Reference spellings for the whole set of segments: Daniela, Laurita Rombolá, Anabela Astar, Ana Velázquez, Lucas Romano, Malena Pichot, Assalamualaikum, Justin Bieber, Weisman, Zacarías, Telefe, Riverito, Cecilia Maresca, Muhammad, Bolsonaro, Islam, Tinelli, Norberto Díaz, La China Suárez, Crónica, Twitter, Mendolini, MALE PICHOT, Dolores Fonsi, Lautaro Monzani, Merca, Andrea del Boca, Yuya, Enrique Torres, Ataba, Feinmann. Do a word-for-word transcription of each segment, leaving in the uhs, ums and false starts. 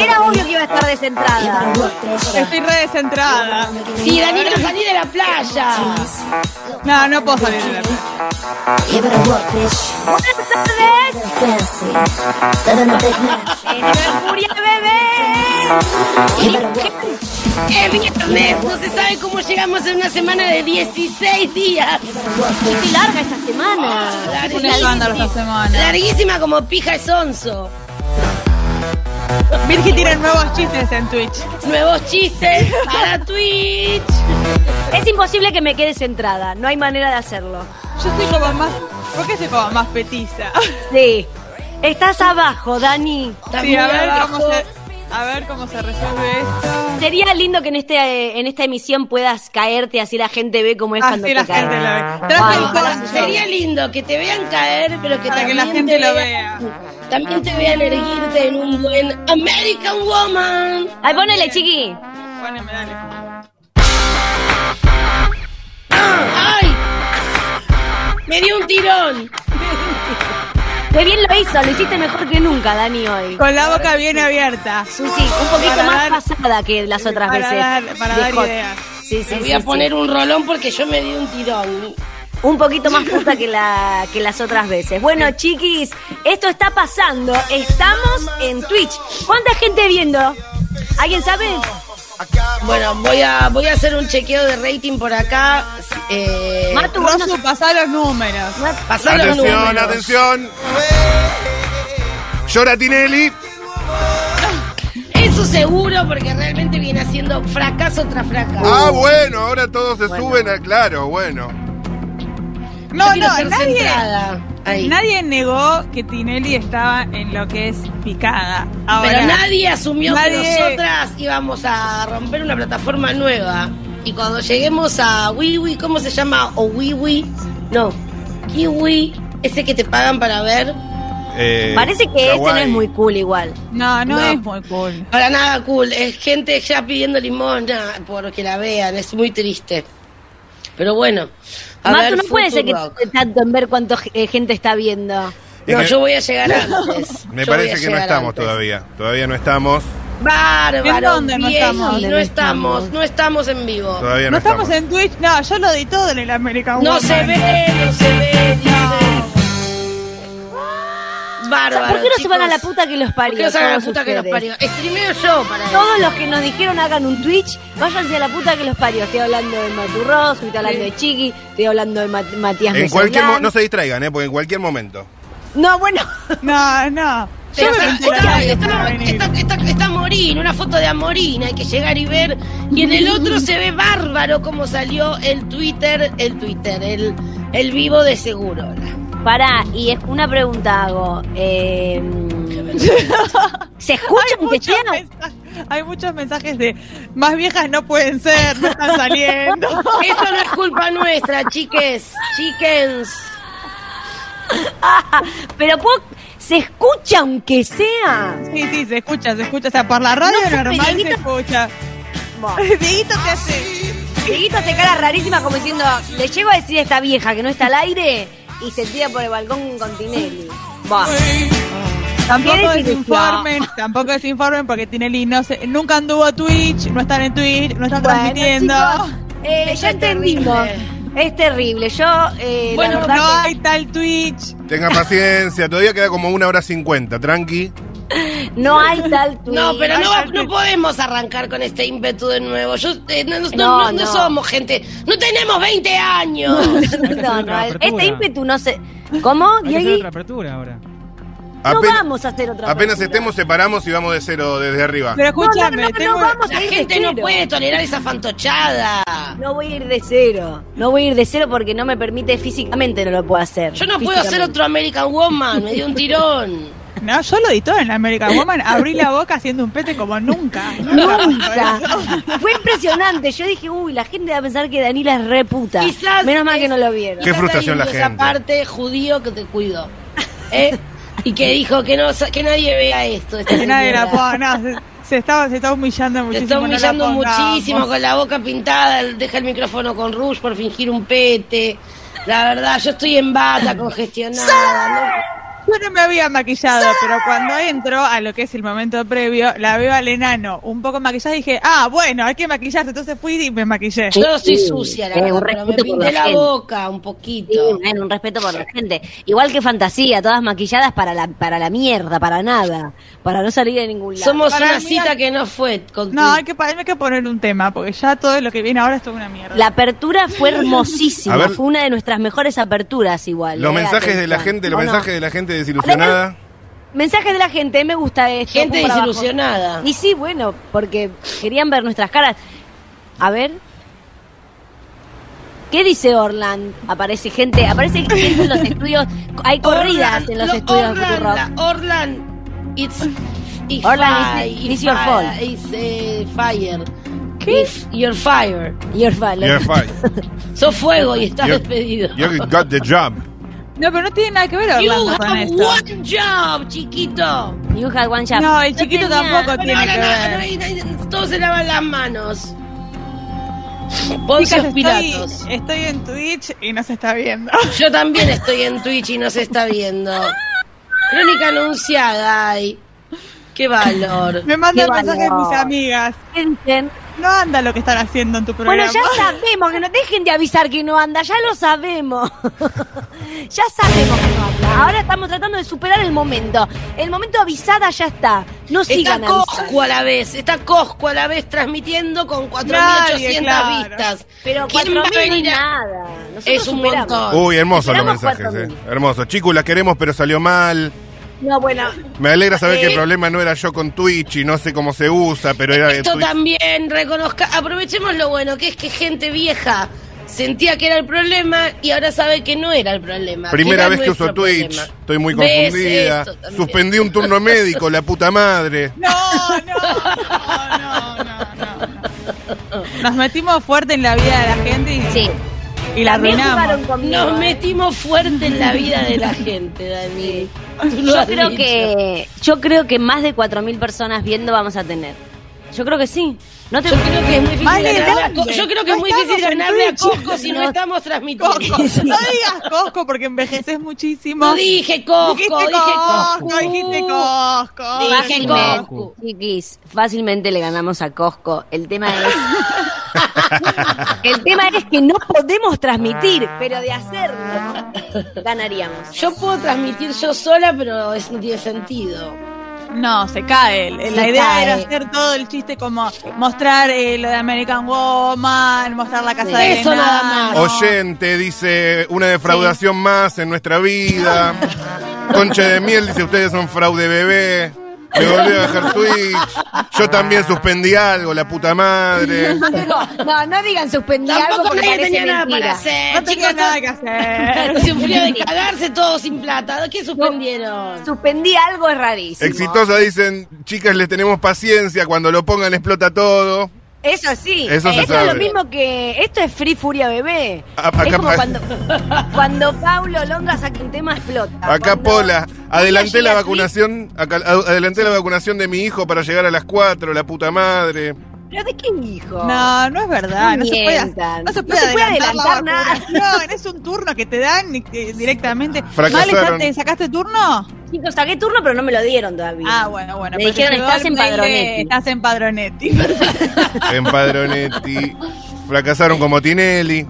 Era obvio que iba a estar descentrada. Estoy re descentrada. Sí, Daniela, salí de la playa. No, no puedo salir de la playa. Buenas tardes. ¡Furia bebé! ¡Es viernes! No se sabe cómo llegamos en una semana de dieciséis días. ¡Qué larga esta semana! Oh, larguísima, esta semana. Larguísima como pija de sonso. Virgi tiene nuevos chistes en Twitch. Nuevos chistes para Twitch. Es imposible que me quede centrada. No hay manera de hacerlo. Yo soy como más... ¿Por qué soy como más petiza? Sí. Estás abajo, Dani. Sí, a ver, abajo. Cómo se, a ver cómo se resuelve esto. Sería lindo que en, este, en esta emisión puedas caerte, así la gente ve cómo es así cuando la te gente la ve. Ay, el sería lindo que te vean caer, pero que, para que la gente lo vea. vea. También te vean erguirte en un buen American Woman. Ay, ponele, chiqui. Poneme, dale. ¡Ay! Me dio un tirón. Qué bien lo hizo, lo hiciste mejor que nunca, Dani, hoy. Con la boca bien abierta. Sí, sí, un poquito para más dar, pasada que las otras para veces. Dar, para de dar hot. ideas. Sí, sí, me voy sí, a poner sí. un rolón porque yo me di un tirón. Un poquito más puta que, la, que las otras veces. Bueno, chiquis, esto está pasando. Estamos en Twitch. ¿Cuánta gente viendo? ¿Alguien sabe? Bueno, voy a voy a hacer un chequeo de rating por acá. Eh, Matu, Rosu, no... pasá los números. Pasá atención, los números. Atención, atención. Llora Tinelli. Eso seguro, porque realmente viene haciendo fracaso tras fracaso. Ah, bueno, ahora todos se bueno. suben a... Claro, bueno. No, no, nadie, nadie negó que Tinelli estaba en lo que es picada. Ahora, pero nadie asumió nadie... que nosotras íbamos a romper una plataforma nueva. Y cuando lleguemos a Wiwi, ¿cómo se llama? ¿O Wiwi? No, Kiwi, ese que te pagan para ver. Eh, Parece que este no es muy cool igual. No, no, no es muy cool. Para nada cool, es gente ya pidiendo limosna porque la vean, es muy triste. Pero bueno, a Mato, ver, no puede ser que tanto en ver cuánta eh, gente está viendo. No, yo voy a llegar antes. Me yo parece que no estamos antes. todavía. Todavía no estamos. Bárbaro. ¿Dónde no estamos? ¿Dónde no, no estamos? estamos, no estamos en vivo. Todavía no, no estamos. estamos en Twitch. No, yo lo di todo en el América Woman. No se ve, no se ve. No. Bárbaro. O sea, ¿por qué no chicos? se van a la puta que los parió? ¿Por qué no se van a la puta ustedes? que los parió? Streameo yo para eso. Todos los que nos dijeron hagan un Twitch, váyanse a la puta que los parió. Estoy hablando de Maturros, estoy hablando de Chiqui, estoy hablando de Mat Matías en cualquier No se distraigan, ¿eh? Porque en cualquier momento. No, bueno. No, no. Yo me está, está, está, está, está Amorín, una foto de Amorín, hay que llegar y ver. Y en el otro se ve bárbaro cómo salió el Twitter, el Twitter, el, el vivo de seguro. Pará, y es una pregunta hago. Eh, ¿Se escuchan que llegan? Hay muchos mensajes de más viejas no pueden ser, no están saliendo. Esto no es culpa nuestra, chiques, chickens. Ah, pero puedo... ¿Se escucha aunque sea? Sí, sí, se escucha, se escucha. O sea, por la radio no, normal Dieguito... se escucha. Dieguito te hace... Dieguito hace cara rarísima como diciendo, le llego a decir a esta vieja que no está al aire y se tira por el balcón con Tinelli. Bah. Tampoco desinformen, tampoco desinformen porque Tinelli no se, nunca anduvo a Twitch, no están en Twitch, no están bueno, transmitiendo. Chicos, eh, ya entendimos. Es terrible, yo... Eh, bueno, no hay que... tal Twitch. Tengan paciencia, todavía queda como una hora cincuenta, tranqui. No hay tal Twitch. No, pero no, no, no podemos arrancar con este ímpetu de nuevo. Yo, eh, no, no, no, no, no somos gente... ¡No tenemos veinte años! No, no, no este ímpetu no se... ¿Cómo? Hay que hacer otra apertura ahora. No apenas, vamos a hacer otra Apenas apertura. estemos, separamos y vamos de cero desde arriba. Pero escúchame, no, no, no, tengo... no vamos la gente no puede tolerar esa fantochada. No voy a ir de cero. No voy a ir de cero porque no me permite físicamente, no lo puedo hacer. Yo no puedo hacer otro American Woman, me dio un tirón. No, yo lo di todo en American Woman, abrí la boca haciendo un pete como nunca. Nunca. Fue impresionante, yo dije, uy, la gente va a pensar que Daniela es re puta. Quizás Menos es... mal que no lo vieron. Qué frustración la gente. Esa parte judío que te cuido. ¿Eh? Y que dijo que no que nadie vea esto. Que nadie la ponga, no, se, se, está, se está humillando muchísimo. Se está humillando no la muchísimo, con la boca pintada, deja el micrófono con Rush por fingir un pete. La verdad, yo estoy en bata, congestionada. Yo no me había maquillado, ¡sí! pero cuando entro a lo que es el momento previo, la veo al enano un poco maquillada y dije, ah, bueno, hay que maquillarse. Entonces fui y me maquillé. Yo soy sucia, la sí, verdad, pero me pinté la, la boca un poquito. Sí, bueno, un respeto por la gente. Igual que Fantasía, todas maquilladas para la, para la mierda, para nada, para no salir de ningún lado. Somos para una cita que no fue. Con no, hay que, hay que poner un tema, porque ya todo lo que viene ahora es toda una mierda. La apertura fue hermosísima, fue una de nuestras mejores aperturas igual. Los mensajes de la gente, los mensajes de la gente desilusionada. Mensajes de la gente, me gusta esto. Gente desilusionada. Y sí, bueno, porque querían ver nuestras caras. A ver. ¿Qué dice Orland? Aparece gente, aparece gente en los estudios, hay corridas en los estudios de Futurock. Orland, it's Orland, it's your fault. It's fire. You're fire. You're fire. You're fire. Sos fuego y estás you're, despedido. You got the job. No, pero no tiene nada que ver Orlando con esto. You had one job, chiquito. You had one job. No, el no chiquito tenía. Tampoco no, tiene no, que no, ver. No, no, no, todos se lavan las manos. Chicas, piratas. Estoy, estoy en Twitch y no se está viendo. Yo también estoy en Twitch y no se está viendo. Crónica anunciada. Ay, qué valor. Me mandan mensajes mis amigas. ¿Qué dicen? No anda lo que están haciendo en tu programa. Bueno, ya sabemos, que no dejen de avisar que no anda, ya lo sabemos. Ya sabemos que no anda. Ahora estamos tratando de superar el momento. El momento avisada ya está. No sigan avisando. Está Coscu a la vez, está Coscu a la vez transmitiendo con cuatro mil ochocientas claro. vistas. Pero cuatro mil no nada. Nosotros es un montón. Uy, hermosos los mensajes, eh. Hermosos. Chicos, la queremos, pero salió mal. No, bueno. Me alegra saber eh, que el problema no era yo con Twitch y no sé cómo se usa, pero era esto Twitch. También, reconozca, aprovechemos lo bueno, que es que gente vieja sentía que era el problema y ahora sabe que no era el problema. Primera vez que uso Twitch, problema. Estoy muy confundida. Suspendí un turno médico, la puta madre. No, no, no, no, no. Nos metimos fuerte en la vida de la gente y... Sí. Y la arruinamos. Conmigo, Nos eh. metimos fuerte en la vida de la gente, Dani. Sí. Yo creo dicho. que yo creo que más de cuatro mil personas viendo vamos a tener. Yo creo que sí. No te yo, creo que es muy difícil yo creo que no es muy difícil ganarle a Cosco si no, no estamos transmitiendo. Cosco. No digas Cosco porque envejeces muchísimo. No dije Cosco, dije Cosco. No dijiste Cosco. Dije Cosco. Chiquis, fácilmente le ganamos a Cosco. El tema es... El tema es que no podemos transmitir, pero de hacerlo ganaríamos. Yo puedo transmitir yo sola, pero eso no tiene sentido. No, se cae. Se la idea cae. Era hacer todo el chiste como mostrar eh, lo de American Woman, mostrar la casa sí, de eso nada más. No. Oyente dice una defraudación sí. más en nuestra vida. Concha de miel dice ustedes son fraude bebé. Me volví a dejar Twitch. Yo también suspendí algo, la puta madre. No, no, no digan suspendí algo porque nadie tenía mentira. Nada para hacer. No tenía nada que hacer. Se enfrió de cagarse todo sin plata. ¿Qué suspendieron? Suspendí algo es rarísimo. Exitosa dicen, chicas, les tenemos paciencia. Cuando lo pongan explota todo. Eso sí. Eso eh, esto sabe. Es lo mismo que... Esto es Free Furia Bebé. A, es como cuando, cuando Paulo Londra saca un tema explota. Acá Pola. Adelanté la vacunación acá, adelanté la vacunación de mi hijo para llegar a las cuatro, la puta madre. ¿Pero de quién hijo? No, no es verdad. No, no, se, puede, no, se, puede no se puede adelantar, adelantar nada. No, es un turno que te dan directamente. Fracasaron. ¿Vale, sacaste turno? Chicos, saqué turno, pero no me lo dieron todavía. Ah, bueno, bueno. Me dijeron, estás en Padronetti. Estás en Padronetti. En Padronetti. Fracasaron como Tinelli.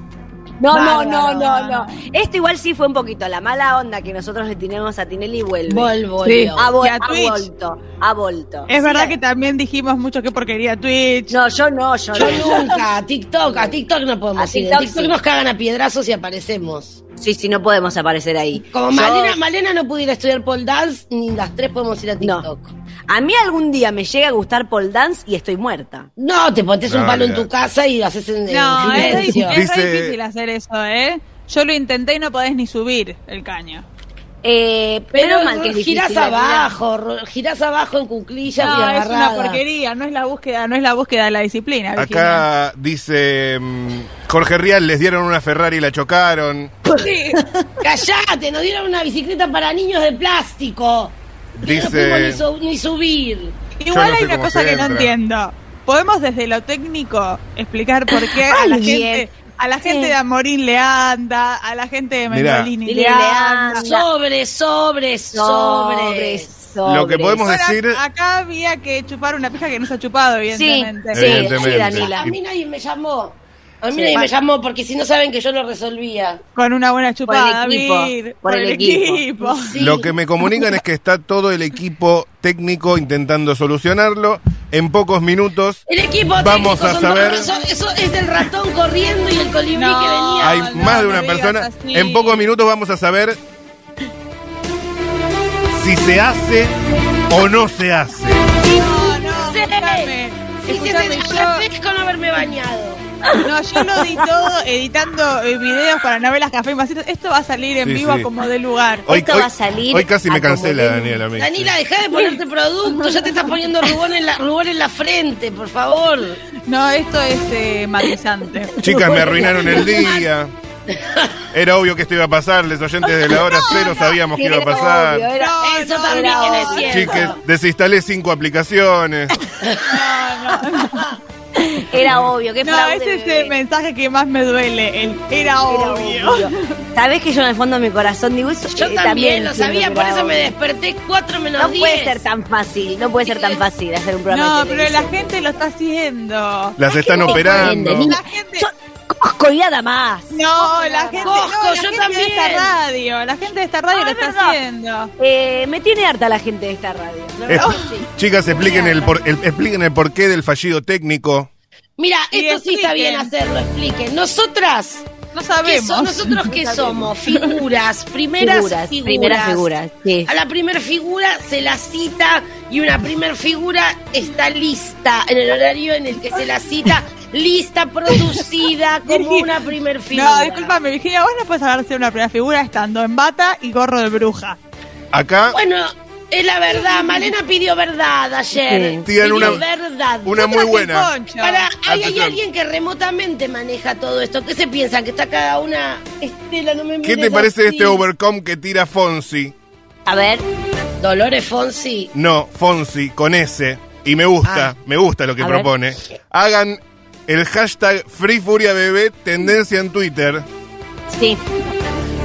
No, no, no, no, no. Esto igual sí fue un poquito la mala onda que nosotros le tiramos a Tinelli y vuelve. Volvo, sí. A vol a ha vuelto, ha vuelto. Es sí, verdad que también dijimos mucho que porquería Twitch. No, yo no, yo, yo no. nunca. A TikTok, a TikTok no podemos ir. A TikTok, TikTok sí. nos cagan a piedrazos y aparecemos. Sí, sí, no podemos aparecer ahí. Como yo... Malena, Malena no pudiera estudiar pole dance, ni las tres podemos ir a TikTok. No. A mí algún día me llega a gustar pole dance y estoy muerta. No, te pones no, un palo ya. en tu casa y lo haces en no, silencio. Es, es Dice... difícil hacer eso, ¿eh? Yo lo intenté y no podés ni subir el caño. Eh, pero, pero mal que girás abajo, girás abajo en cuclillas no, y agarrada. Es una porquería, no es la búsqueda, no es la búsqueda de la disciplina. Virginia. Acá dice Jorge Rial, les dieron una Ferrari y la chocaron. Sí. Callate, nos dieron una bicicleta para niños de plástico. Dice, no ni, ni subir. Igual no hay una cosa que no entiendo. Podemos desde lo técnico explicar por qué a la gente A la gente sí. de Amorín le anda, a la gente de Mendolini le, le anda. Sobres, sobres, sobres. Sobres. Lo que podemos Ahora, decir... Acá había que chupar una pija que no se ha chupado, evidentemente. Sí, sí, evidentemente. sí Daniela. A mí nadie me llamó. A mí sí, nadie vale. me llamó porque si no saben que yo lo resolvía. Con una buena chupada, Por el equipo. David, por por el el equipo. equipo. Sí. Lo que me comunican es que está todo el equipo técnico intentando solucionarlo. En pocos minutos el equipo vamos técnico, a saber... Dos, eso, eso es el ratón corriendo y el colibrí no, que venía. Hay no, más de una persona. Así. En pocos minutos vamos a saber... si se hace o no se hace. No, no, sí. escúchame, sí, escúchame, sí, yo agradezco no haberme bañado. No, yo lo di todo editando eh, videos para novelas, café y masitas. Esto va a salir en sí, vivo sí. como de lugar. Hoy, Esto hoy, va a salir. Hoy casi me cancela, Daniela. Daniela, Daniela dejá de ponerte producto. Ya te estás poniendo rubor en la, rubor en la frente, por favor. No, esto es eh, matizante. Chicas, me arruinaron el día. Era obvio que esto iba a pasar, los oyentes de la hora cero sabíamos sí, que iba a pasar. Obvio, era, no, eso no, también no. es cierto. Chiques, desinstalé cinco aplicaciones. No, no, no. Era obvio, qué fraude. No, ese es el mensaje que más me duele, el era obvio. Era obvio. Sabés que yo en el fondo de mi corazón digo eso. Yo eh, también, también lo sabía, por eso obvio. me desperté cuatro menos diez. No diez. Puede ser tan fácil, no puede ser tan fácil hacer un programa. No, de pero la gente lo está haciendo. Las la están operando. Está la gente... Yo, Cosco y nada más. No, la gente, Cosco, no, la yo gente también. de esta radio. La gente de esta radio ah, lo es está verdad. haciendo. Eh, me tiene harta la gente de esta radio. ¿No? Es, sí. Chicas, expliquen el, por, el, expliquen el porqué del fallido técnico. Mira, sí, esto expliquen. sí está bien hacerlo, expliquen. Nosotras... No sabemos. ¿Qué son? ¿Nosotros qué no somos? Figuras, primeras figuras. figuras. Primeras figuras sí. A la primer figura se la cita y una primer figura está lista en el horario en el que se la cita, lista, producida, como una primer figura. No, discúlpame, Virginia, vos no podés hablar de una primera figura estando en bata y gorro de bruja. Acá... Bueno... Es la verdad, Malena pidió verdad ayer. Sí. Pidió una, verdad. Una muy buena. Para, hay, hay alguien que remotamente maneja todo esto. ¿Qué se piensan? Que está cada una. Estela, no me mires. ¿Qué te parece así. Este overcome que tira Fonsi? A ver. ¿Dolores Fonsi? No, Fonsi, con S. Y me gusta, ah. me gusta lo que A propone. Ver. Hagan el hashtag FreeFuriaBebé tendencia en Twitter. Sí.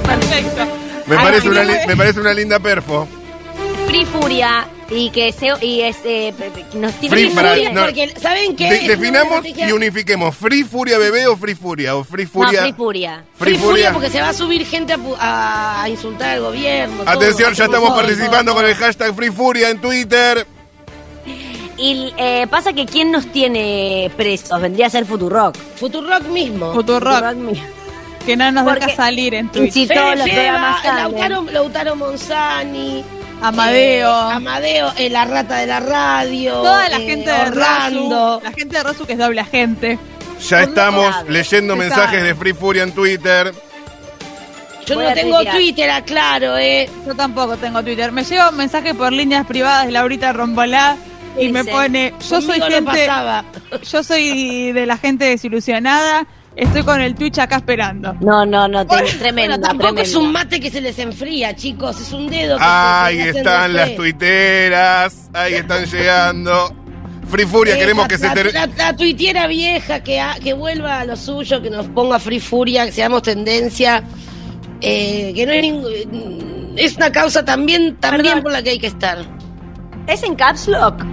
Perfecto. Me, Ay, parece, una, me parece una linda perfo. Free Furia y que se, y es, eh, nos tiene Free Furia no, porque saben que de, definamos y unifiquemos Free Furia bebé o Free Furia o Free Furia no, Free Furia Free, Free Furia. Furia porque se va a subir gente a, a insultar al gobierno. Atención, todo, ya estamos todo, participando todo. con el hashtag Free Furia en Twitter. Y eh, pasa que quién nos tiene presos vendría a ser Futurock. Futurock mismo. Futurock, Futurock mismo. Que no nos deja salir en Twitch. Si todos los programas Lautaro, Lautaro Monzani. Amadeo. Eh, Amadeo, eh, la rata de la radio. Toda la eh, gente de Orlando. Rosu, la gente de Rosu que es doble agente. Ya Orlando estamos grave. leyendo Está. mensajes de Free Furia en Twitter. Yo Voy no tengo tuitear. Twitter, aclaro, eh. Yo tampoco tengo Twitter. Me llega un mensaje por líneas privadas de Laurita Rombolá y me pone, yo soy gente, yo soy de la gente desilusionada. Estoy con el Twitch acá esperando. No, no, no, bueno, tremenda, bueno, tampoco tremenda. Es un mate que se les enfría, chicos. Es un dedo que Ahí se están las tuiteras. Ahí están llegando. Free Furia, queremos la, que se termine. La, la, la tuitera vieja que, a, que vuelva a lo suyo, que nos ponga Free Furia, que seamos tendencia. Eh, que no es ningún. Es una causa también, también Perdón. por la que hay que estar. ¿Es en Caps Lock?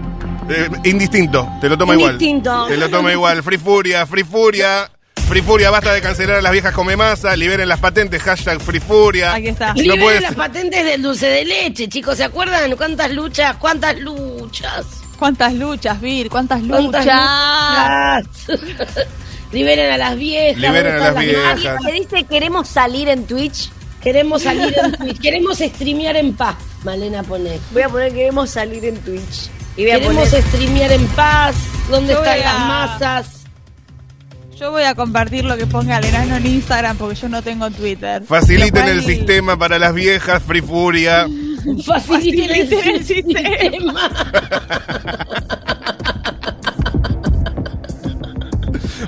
Eh, indistinto, te lo toma igual. Indistinto. Te lo toma igual. Free Furia, Free Furia. Free Furia, basta de cancelar a las viejas come masa, liberen las patentes, hashtag Free Furia. Aquí está. No liberen puedes... las patentes del dulce de leche, chicos, ¿se acuerdan? ¿Cuántas luchas? ¿Cuántas luchas? ¿Cuántas luchas, Vir? ¿Cuántas luchas? ¿Cuántas luchas? Liberen a las viejas. Liberen a las, las viejas. viejas. ¿Me dice queremos salir en Twitch? Queremos salir en Twitch. Queremos streamear en paz, Malena pone. Voy a poner queremos salir en Twitch. Y voy a queremos poner... streamear en paz. ¿Dónde Yo están a... las masas? Yo voy a compartir lo que ponga el enano en Instagram porque yo no tengo Twitter. Faciliten el sistema para las viejas, Free Furia. Faciliten el, el sistema.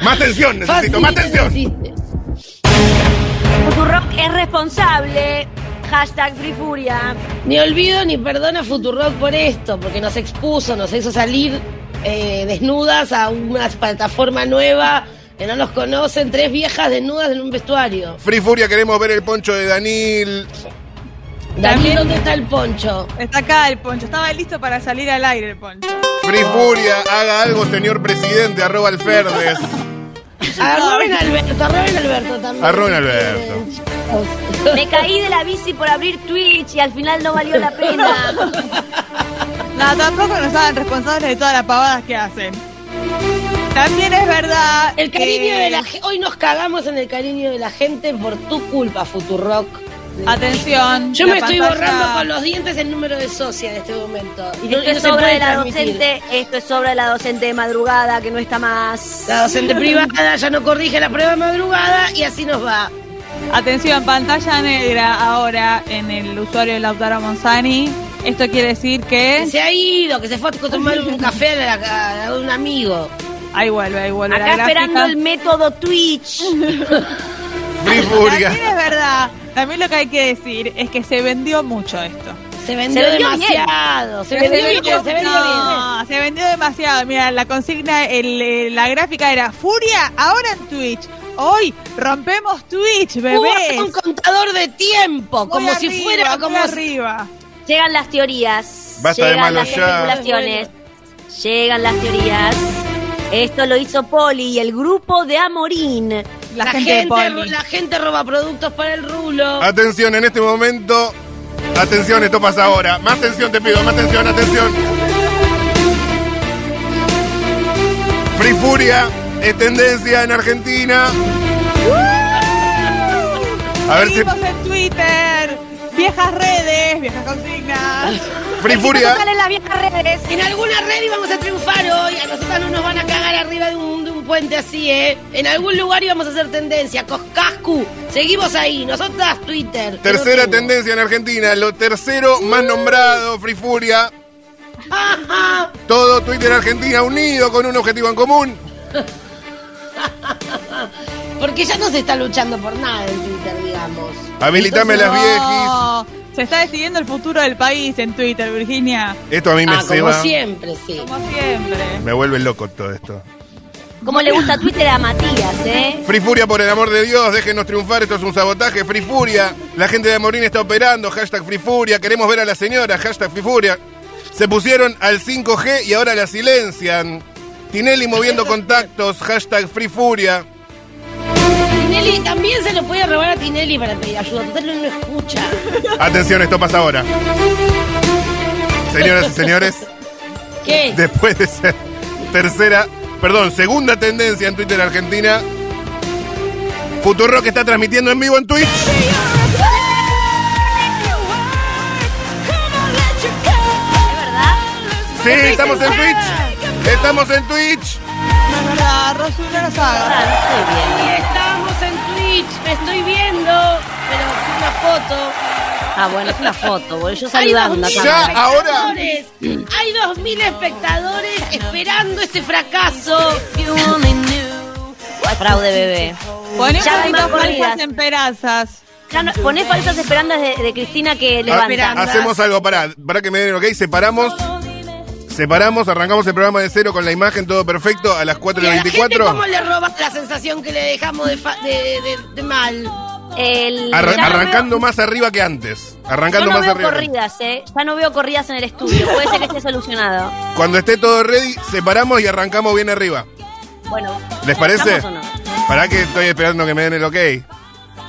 Más tensión, necesito, Faciliten más tensión. Futurock es responsable. Hashtag Free Furia. Ni olvido ni perdono a Futurock por esto, porque nos expuso, nos hizo salir eh, desnudas a una plataforma nueva. que no los conocen, tres viejas desnudas en un vestuario. Free Furia, queremos ver el poncho de Daniel. Daniel, ¿dónde está el poncho? Está acá el poncho, estaba listo para salir al aire el poncho. Free Furia, haga algo, señor presidente, arroba el Ferdes. Arroben Alberto, arroben Alberto también. Arroben Alberto. Me caí de la bici por abrir Twitch y al final no valió la pena. No, tampoco nos hagan responsables de todas las pavadas que hacen. También es verdad. El cariño que... de la Hoy nos cagamos en el cariño de la gente por tu culpa, Futurock. Atención. Yo me pantalla... estoy borrando con los dientes el número de socia en este momento. Y esto no, es no obra de la transmitir. docente, esto es obra de la docente de madrugada que no está más. La docente privada ya no corrige la prueba de madrugada y así nos va. Atención, pantalla negra ahora en el usuario de Lautaro Monzani. Esto quiere decir que... que se ha ido, que se fue a tomar un café a, la, a un amigo. Ahí vuelve, ahí vuelve. Acá la esperando el método Twitch. También es verdad. También lo que hay que decir es que se vendió mucho esto. Se vendió, se vendió demasiado. Se vendió, se vendió, bien, se vendió no, bien. Se vendió demasiado. Mira, la consigna, el, la gráfica era Furia ahora en Twitch. Hoy rompemos Twitch, bebés. Hubo un contador de tiempo, muy como arriba, si fuera como arriba. Llegan las teorías. Basta llegan de malos las especulaciones. Ya. Llegan las teorías. Esto lo hizo Poli y el grupo de Amorín. La, la, gente, gente, la gente roba productos para el rulo. Atención, en este momento. Atención, esto pasa ahora. Más atención te pido, más atención, atención. Free Furia es tendencia en Argentina. A ver si... en Twitter. Viejas redes, viejas consignas. Free Furia. Salen las viejas redes. En alguna red íbamos a triunfar hoy. A nosotros no nos van a cagar arriba de un, de un puente así, ¿eh? En algún lugar íbamos a hacer tendencia. Coscu, seguimos ahí. Nosotras, Twitter. Tercera tendencia en Argentina. Lo tercero más nombrado, Free Furia. Todo Twitter Argentina unido con un objetivo en común. Porque ya no se está luchando por nada en Twitter, digamos. Habilitame las viejis. Se está decidiendo el futuro del país en Twitter, Virginia. Esto a mí me ah, ceba. Como siempre, sí. Como siempre. Me vuelve loco todo esto. Como le gusta Twitter a Matías, ¿eh? Free Furia, por el amor de Dios, déjenos triunfar, esto es un sabotaje. Free Furia, la gente de Amorín está operando. Hashtag Free Furia, queremos ver a la señora. Hashtag Free Furia. Se pusieron al cinco G y ahora la silencian. Tinelli moviendo contactos, hashtag Free Furia. Tinelli, también se lo puede robar a Tinelli para pedir ayuda, total no escucha. Atención, esto pasa ahora. Señoras y señores. ¿Qué? Después de ser tercera, perdón, segunda tendencia en Twitter Argentina, Futurock está transmitiendo en vivo en Twitch. ¿Es verdad? Sí, estamos en Twitch. Estamos en Twitch. No es verdad, Rosu, no nos hagas. Estamos en Twitch, me estoy viendo, pero es una foto. Ah, bueno, es una foto, boludo. Yo saludando. Hay ya, ahora. Hay dos mil espectadores esperando este fracaso. Fraude, bebé. Poné falsas corridas en perazas. Ya no, poné falsas esperanzas de, de Cristina que levanta. Hacemos algo, pará, pará que me den ok, separamos. Separamos, arrancamos el programa de cero con la imagen, todo perfecto, a las cuatro y veinticuatro. ¿Cómo le robas la sensación que le dejamos de, fa de, de, de mal? El... Arran ya arrancando no veo... más arriba que antes. Arrancando Yo no más veo arriba. Corridas, ¿eh? Ya no veo corridas en el estudio, puede ser que esté solucionado. Cuando esté todo ready, separamos y arrancamos bien arriba. Bueno. ¿Les parece? ¿O no? Para que estoy esperando que me den el ok.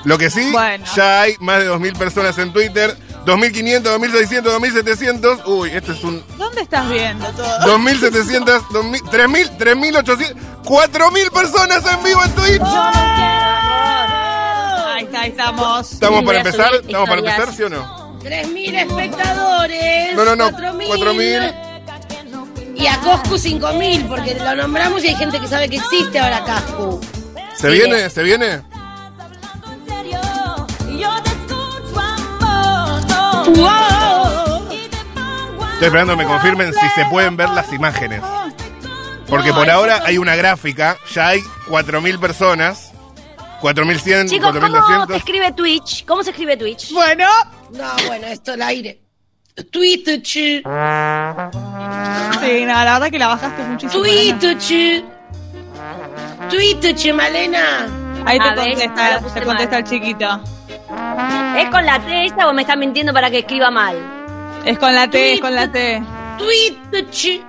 Lo que sí, bueno. Ya hay más de dos mil personas en Twitter. dos mil quinientos, dos mil seiscientos, dos mil setecientos. Uy, este es un... ¿Dónde estás viendo todo? dos mil setecientos, tres mil, tres mil ochocientos, cuatro mil personas en vivo en Twitch. ¡Oh! Ahí está, ahí estamos. ¿Estamos para empezar? ¿Estamos para empezar, sí o no? tres mil espectadores. No, no, no. cuatro mil. Y a Coscu cinco mil, porque lo nombramos y hay gente que sabe que existe ahora Coscu. ¿Se sí, viene? ¿Se viene? Wow. Estoy esperando que me confirmen si se pueden ver las imágenes. Porque no, por ahora hay una gráfica. Ya hay cuatro mil personas, cuatro mil cien, Chicos, cuatro mil doscientos. ¿Cómo se escribe Twitch? ¿Cómo se escribe Twitch? Bueno. No, bueno, esto al aire. Twitch. Sí, no, la verdad que la bajaste muchísimo. Twitch. tweet, che, Malena. Ahí te contesta, te contesta el chiquito. ¿Es con la T esta o me está mintiendo para que escriba mal? Es con la T, es con la T. Twitch.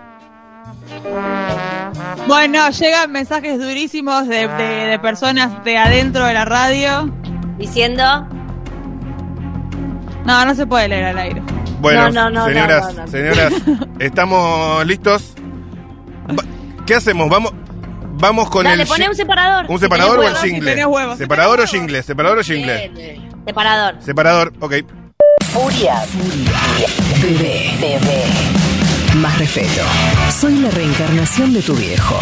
Bueno, llegan mensajes durísimos de, de, de personas de adentro de la radio. ¿Diciendo? No, no se puede leer al aire. Bueno, no, no, no, señoras, no, no, no. señoras, ¿estamos listos? ¿Qué hacemos? Vamos vamos con Dale, el... Dale, poné un separador. ¿Un separador si o el jingle? Si ¿Separador o jingle? ¿Separador o jingle? Separador. Separador, ok. Furia, furia, bebé, bebé. Más respeto. Soy la reencarnación de tu viejo.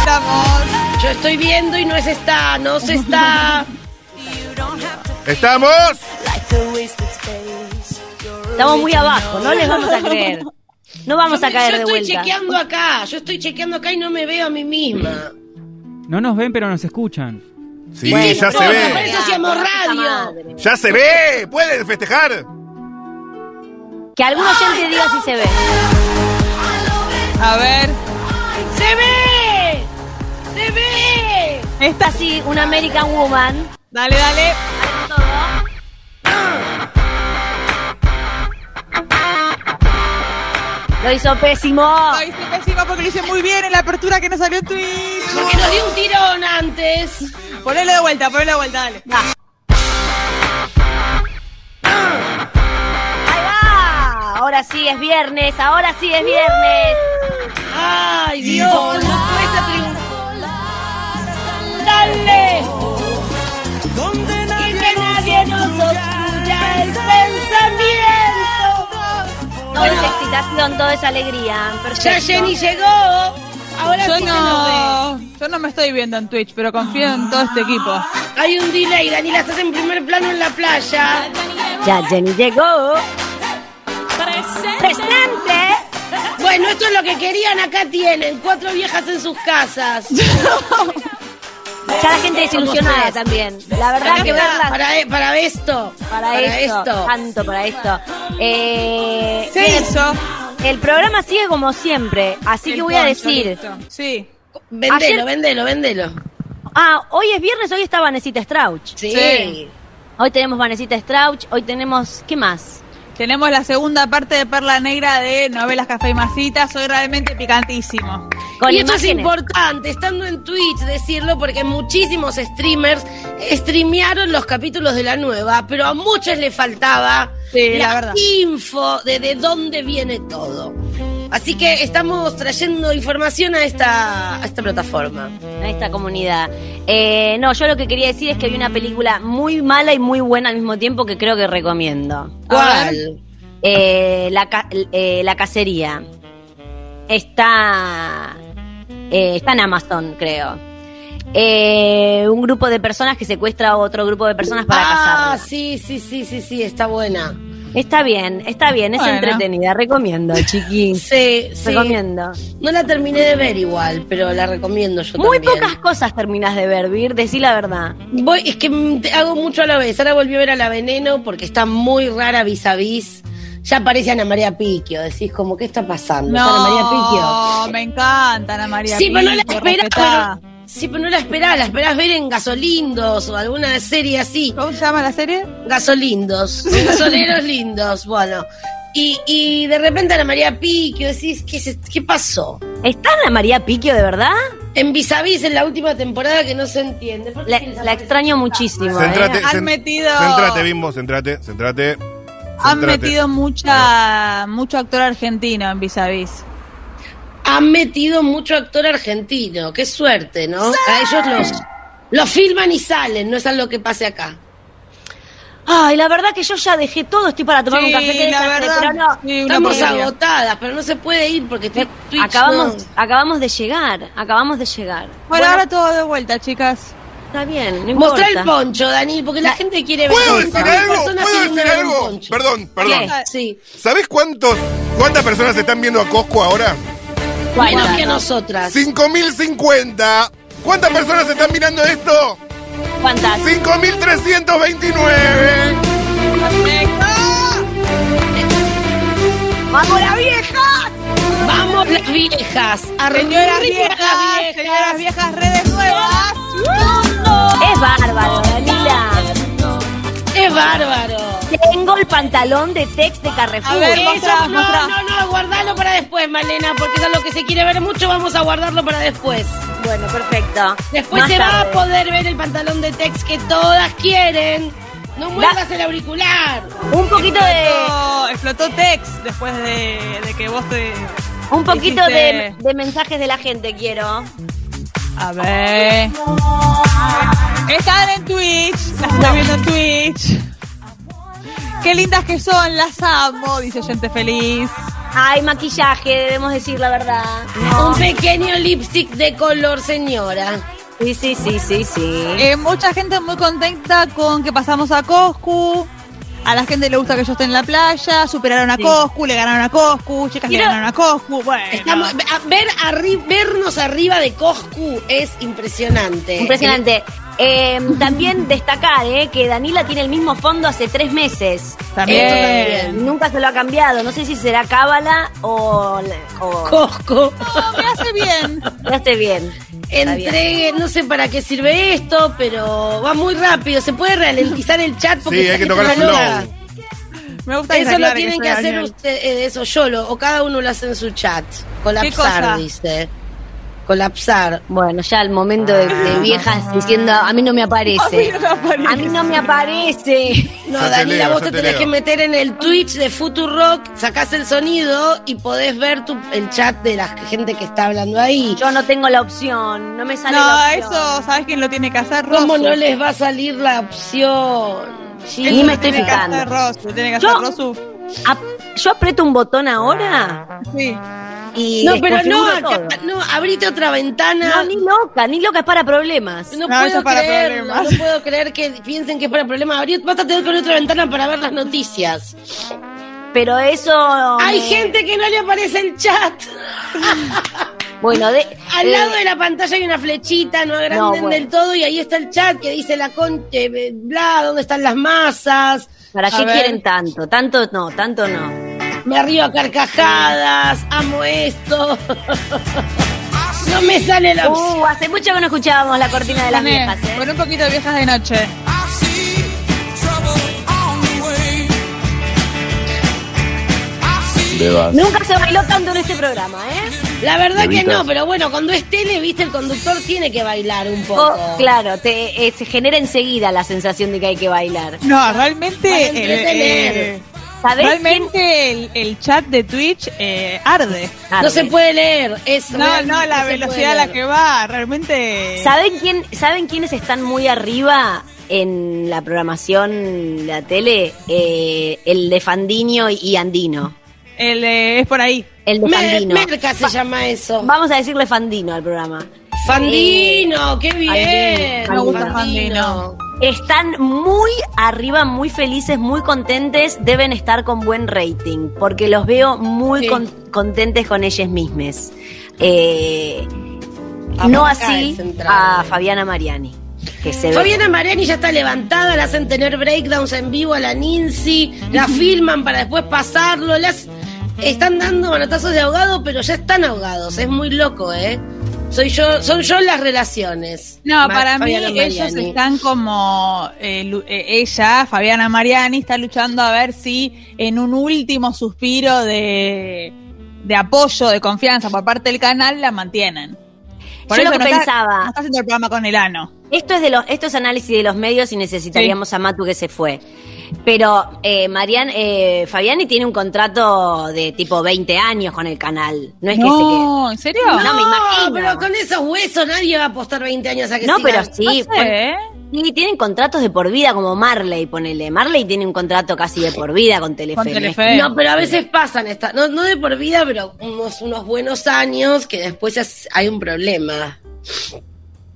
Estamos. Yo estoy viendo y no es esta, no se está. ¡Estamos! Estamos muy abajo, no les vamos a creer. No vamos yo, a caer de vuelta. Yo estoy chequeando acá, yo estoy chequeando acá y no me veo a mí misma. No nos ven, pero nos escuchan. Sí, bueno, ya no, se ve. Por eso hacíamos radio. ¡Ya se ve! ¡Pueden festejar! Que alguna gente diga si se ve. A ver. ¡Se ve! ¡Se ve! Esta sí, una American Woman. Dale, dale. Lo hizo pésimo. Lo hizo pésimo porque lo hice muy bien en la apertura que nos salió en Twitch. Porque nos dio un tirón antes. Ponelo de vuelta, ponelo de vuelta, dale. Ah. Ahí va. Ahora sí es viernes, ahora sí es viernes. ¡Ay, Dios! No cuesta triunfar. ¡Dale! Donde nadie, y que nadie nos obstruya el pensamiento. Toda esa excitación, toda esa alegría. Perfecto. Ya Jenny llegó. Ahora yo sí no, yo no me estoy viendo en Twitch, pero confío en todo este equipo. Hay un delay, Daniela, estás en primer plano en la playa. Ya Jenny llegó. Presente. Presente. Bueno, esto es lo que querían, acá tienen, cuatro viejas en sus casas. Ya la gente desilusionada también. La verdad para que verla... Para, para esto. Para, para esto, esto. Tanto para esto. Eh, Se el, hizo. El programa sigue como siempre, así el que voy a decir... Sí. Vendelo, ayer, vendelo, vendelo. Ah, hoy es viernes, hoy está Vanesita Strauch. Sí. sí. Hoy tenemos Vanesita Strauch, hoy tenemos... ¿Qué más? Tenemos la segunda parte de Perla Negra de Novelas Café y Masitas. Hoy realmente picantísimo. Y esto es importante, estando en Twitch, decirlo, porque muchísimos streamers streamearon los capítulos de la nueva, pero a muchos les faltaba sí, la, la verdad. info de de dónde viene todo. Así que estamos trayendo información a esta, a esta plataforma, a esta comunidad. Eh, no, yo lo que quería decir es que vi una película muy mala y muy buena al mismo tiempo que creo que recomiendo. ¿Cuál? Eh, la, eh, la Cacería. Está, eh, está en Amazon, creo. Eh, un grupo de personas que secuestra a otro grupo de personas para cazarla. Ah, sí, sí, sí, sí, sí, está buena. Está bien, está bien, es bueno. entretenida, recomiendo, chiquín. Sí, sí. Recomiendo. No la terminé de ver igual, pero la recomiendo yo Muy también. Muy pocas cosas terminas de ver, Vir, decí la verdad. Voy, es que hago mucho a la vez. Ahora volví a ver a La Veneno porque está muy rara vis a vis. Ya aparece Ana María Picchio, decís como, ¿qué está pasando? No, ¿Está Ana María Picchio? No, me encanta Ana María sí, Picchio. Pero no la esperaba, pero, sí, pero no la esperás, la esperás ver en Gasolindos o alguna serie así. ¿Cómo se llama la serie? Gasolindos, Gasoleros Lindos, bueno. Y, y de repente Ana María Picchio, decís, ¿qué, se, ¿qué pasó? ¿Está Ana María Picchio de verdad? En Vis a Vis, en la última temporada que no se entiende. La, la extraño muchísimo. Centrate, eh. Han metido... Centrate, Bimbo, centrate, centrate. Han Entrate. metido mucha mucho actor argentino en Vis a Vis. Han metido mucho actor argentino. Qué suerte, ¿no? ¡Sí! A ellos los, los filman y salen. No es algo que pase acá. Ay, la verdad que yo ya dejé todo. Estoy para tomar sí, un café. Que la verdad, pero no, sí, estamos mayoría. agotadas, pero no se puede ir porque Twitch acabamos, no. acabamos de llegar. Acabamos de llegar. Bueno, bueno, ahora todo de vuelta, chicas. Está bien, no Mostrá importa. el poncho, Dani, porque la, la gente quiere ver. ¿Puedo decir algo? ¿Puedo decir algo? Perdón, perdón. Sí. ¿Sabés cuántos, cuántas personas están viendo a Coscu ahora? Menos que nosotras. cinco mil cincuenta. ¿Cuántas personas están mirando esto? ¿Cuántas? cinco mil trescientos veintinueve. ¡Vamos, la vieja! ¡Vamos! Vamos las viejas. Señoras viejas, viejas, señoras viejas, redes nuevas. Es bárbaro, Dalila. Es bárbaro. Tengo el pantalón de Tex de Carrefour. A ver, mostra, no, mostra. no, no, guardalo para después, Malena, porque es algo que se quiere ver mucho, vamos a guardarlo para después. Bueno, perfecto. Después Más se tarde. va a poder ver el pantalón de Tex que todas quieren. No muevas el auricular. Un poquito explotó, de... Explotó Tex después de, de que vos te... Un poquito hiciste... de, de mensajes de la gente quiero. A ver... Están en Twitch, las estoy viendo en Twitch. Qué lindas que son, las amo, dice gente feliz. Ay, maquillaje, debemos decir la verdad. No. Un pequeño lipstick de color, señora. Sí, sí, sí, sí, sí. Eh, mucha gente muy contenta con que pasamos a Coscu. A la gente le gusta que yo esté en la playa. Superaron a sí. Coscu, le ganaron a Coscu. Chicas, Quiero, le ganaron a Coscu. Bueno. Estamos, ver, arri, vernos arriba de Coscu es impresionante. Impresionante. Eh, también destacar eh, que Daniela tiene el mismo fondo hace tres meses. También. Eh, también. Nunca se lo ha cambiado. No sé si será cábala o, o... Coscu. No, me hace bien. Me hace bien. Entregue, no sé para qué sirve esto, pero va muy rápido. ¿Se puede ralentizar el chat? Porque sí, hay que tocar el flow. Me gusta eso lo tienen que, que hacer ustedes, eso yo lo, o cada uno lo hace en su chat. Colapsar, dice. Colapsar. Bueno, ya el momento de, de viejas diciendo, a mí no me aparece. A mí no me aparece. No, no Daniela, vos te tenés que meter en el Twitch de Futurock, sacás el sonido y podés ver tu, el chat de la gente que está hablando ahí. Yo no tengo la opción, no me sale no, la opción. No, eso, ¿sabés quién lo tiene que hacer? Rosa. ¿Cómo no les va a salir la opción? Sí, y me estoy fijando. Yo, yo aprieto un botón ahora. Sí. Y no, pero no, acá, no, abrite otra ventana. No, ni loca, ni loca, es para problemas. No, no puedo es para creer, problemas. No, no puedo creer que piensen que es para problemas. Abrí, basta tener que abrir otra ventana para ver las noticias. Pero eso. Hay me... gente que no le aparece el chat. Bueno, de, al lado eh, de la pantalla hay una flechita, no agranden no, bueno. del todo, y ahí está el chat que dice la con... Eh, bla, ¿dónde están las masas? ¿Para qué quieren tanto? Tanto no, tanto no. Me río a carcajadas, amo esto. No me sale la opción. Uh, hace mucho que no escuchábamos la cortina de las Dame, viejas, ¿eh? Con un poquito de viejas de noche. Nunca se bailó tanto en este programa, ¿eh? La verdad que no, pero bueno, cuando es tele, viste, el conductor tiene que bailar un poco. Oh, claro, te, eh, se genera enseguida la sensación de que hay que bailar. No, realmente... Eh, eh, realmente el, el chat de Twitch eh, arde. arde. No se puede leer. Es no, no, la no velocidad a la que va, realmente... ¿Saben quién, ¿saben quiénes están muy arriba en la programación, la tele? Eh, el de Fandinho y Andino. El eh, es por ahí. El de Fandino. Merca se llama eso. Vamos a decirle Fandino al programa. Fandino, eh, qué bien. Fandino, me gusta Fandino. Fandino. Están muy arriba, muy felices, muy contentes. Deben estar con buen rating, porque los veo muy sí. con, contentes con ellas mismas. Eh, no así a Fabiana Mariani. Que se Fabiana ve. Mariani ya está levantada, la hacen tener breakdowns en vivo a la Nincy, la filman para después pasarlo, las están dando manotazos de ahogado, pero ya están ahogados, es muy loco, ¿eh? Soy yo, son yo las relaciones. No, Mar para Fabiana mí Mariani. Ellos están como eh, ella, Fabiana Mariani, está luchando a ver si en un último suspiro de, de apoyo, de confianza por parte del canal la mantienen. Por yo eso lo que no pensaba. Está, no está haciendo el programa con el ano. Esto es de los, esto es análisis de los medios y necesitaríamos sí. a Matu que se fue. Pero eh, Marian, eh, Fabiani tiene un contrato de tipo veinte años con el canal. No es no, que se quede. No, ¿en serio? No, no, me imagino. Pero con esos huesos nadie va a apostar veinte años a que no, sigan. Pero sí. No, sé. Pon, y tienen contratos de por vida como Marley, ponele. Marley tiene un contrato casi de por vida con Telefe. Con Telefe. No, pero a veces pasan, esta, no, no de por vida, pero unos, unos buenos años que después hay un problema.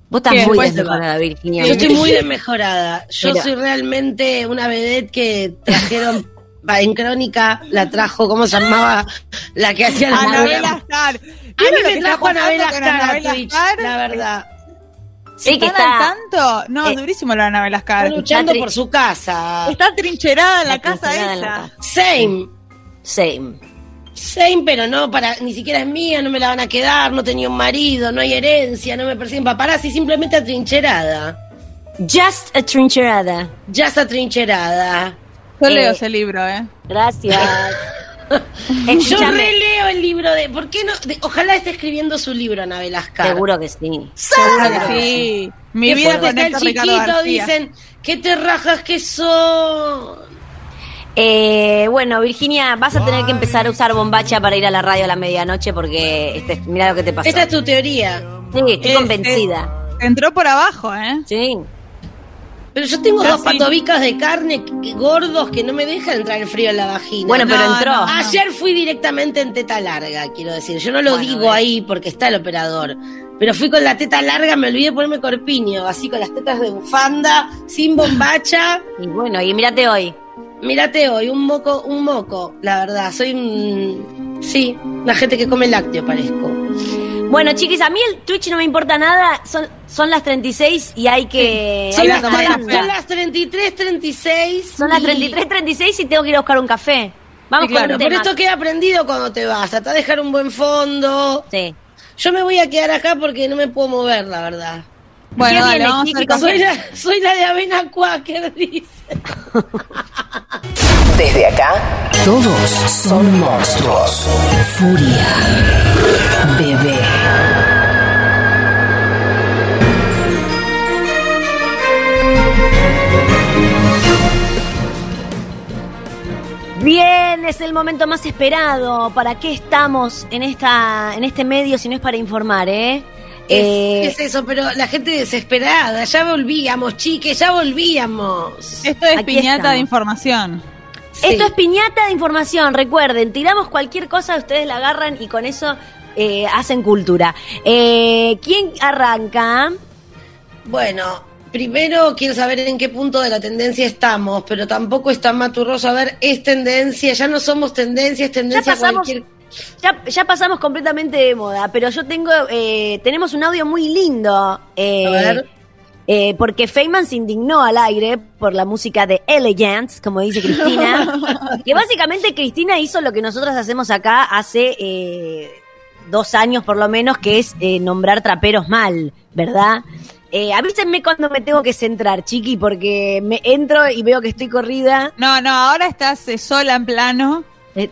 Vos estás sí, muy desmejorada, Virginia. Yo estoy muy desmejorada. Yo Mira. soy realmente una vedette que trajeron en Crónica, la trajo, ¿cómo se llamaba? La que hacía la Anabela Astar. A mí me trajo Anabela Astar a Twitch, la verdad. Sí, que está. tanto? No, eh, durísimo lo de Anabela Astar. Está luchando por su casa. Está trincherada en la está casa esa. En la casa. Same. Same. Shame, pero no, para, ni siquiera es mía, no me la van a quedar, no tenía un marido, no hay herencia, no me persiguen paparazzi, simplemente atrincherada. Just atrincherada. Just atrincherada. Yo eh, leo ese libro, ¿eh? Gracias. Yo releo el libro de... ¿Por qué no? De, ojalá esté escribiendo su libro, Ana Velázquez. Seguro que sí. Seguro que sí. Mi vida con el chiquito, dicen, ¿qué te rajas que son? Eh, bueno, Virginia, vas a tener que empezar a usar bombacha para ir a la radio a la medianoche porque este, mirá lo que te pasó. Esta es tu teoría. Sí, estoy es, convencida. Es, entró por abajo, ¿eh? Sí. Pero yo tengo no, dos sí. patobicas de carne gordos que no me dejan entrar el frío en la vagina. Bueno, pero no, entró. No, no. Ayer fui directamente en teta larga, quiero decir. Yo no lo bueno, digo ves. ahí porque está el operador. Pero fui con la teta larga, me olvidé ponerme corpiño. Así con las tetas de bufanda, sin bombacha. Y bueno, y mírate hoy. Mírate hoy, un moco, un moco, la verdad. Soy un... Sí, una gente que come lácteo, parezco. Bueno, chiquis, a mí el Twitch no me importa nada. Son, son las treinta y seis y hay que... Sí, hay son, las, son las treinta y tres, treinta y seis. Son y... las treinta y tres, treinta y seis y tengo que ir a buscar un café. Vamos sí, claro, con un tema. Por esto queda aprendido cuando te vas. Hasta dejar un buen fondo. Sí. Yo me voy a quedar acá porque no me puedo mover, la verdad. Bueno, dale, viene, vamos a soy, la, soy la de avena Quaker, dice. Desde acá, todos son monstruos. Furia, bebé. Bien, es el momento más esperado. ¿Para qué estamos en esta, en este medio si no es para informar, eh? Es, eh, es eso, pero la gente desesperada. Ya volvíamos, chiques, ya volvíamos. Esto es Aquí piñata estamos. de información. Sí. Esto es piñata de información, recuerden. Tiramos cualquier cosa, ustedes la agarran y con eso eh, hacen cultura. Eh, ¿Quién arranca? Bueno, primero quiero saber en qué punto de la tendencia estamos, pero tampoco es tan maturroso. A ver, es tendencia, ya no somos tendencia, es tendencia a cualquier cosa. Ya, ya pasamos completamente de moda, pero yo tengo, eh, tenemos un audio muy lindo, eh, a ver. Eh, porque Feinmann se indignó al aire por la música de Elegance, como dice Cristina, que básicamente Cristina hizo lo que nosotros hacemos acá hace eh, dos años por lo menos, que es eh, nombrar traperos mal, ¿verdad? Eh, avísenme cuando me tengo que centrar, chiqui, porque me entro y veo que estoy corrida. No, no, ahora estás eh, sola en plano. Eh,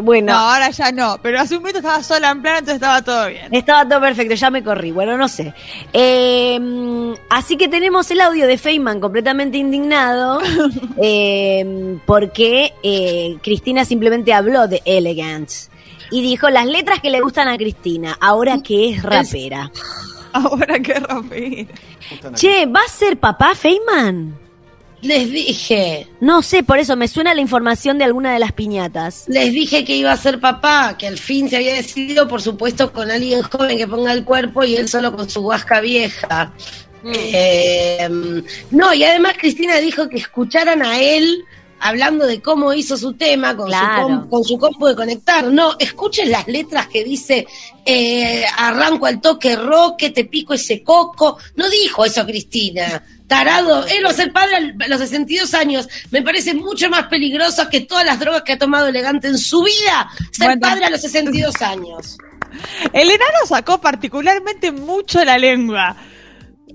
Bueno, no, ahora ya no, pero hace un momento estaba sola en plano, entonces estaba todo bien. Estaba todo perfecto, ya me corrí, bueno, no sé. Eh, así que tenemos el audio de Feinmann completamente indignado, eh, porque eh, Cristina simplemente habló de Elegance y dijo las letras que le gustan a Cristina, ahora que es rapera. Ahora que es rapera. Che, ¿va a ser papá Feinmann? Les dije... No sé, por eso me suena la información de alguna de las piñatas. Les dije que iba a ser papá, que al fin se había decidido, por supuesto, con alguien joven que ponga el cuerpo y él solo con su guasca vieja. Mm. Eh, no, y además Cristina dijo que escucharan a él hablando de cómo hizo su tema con, claro. su, com, con su compu de conectar. No, escuchen las letras que dice eh, arranco al toque roque, te pico ese coco. No dijo eso Cristina. Tarado, él va a ser padre a los sesenta y dos años. Me parece mucho más peligroso que todas las drogas que ha tomado Elegante en su vida. Ser bueno. padre a los sesenta y dos años. El enano sacó particularmente mucho la lengua.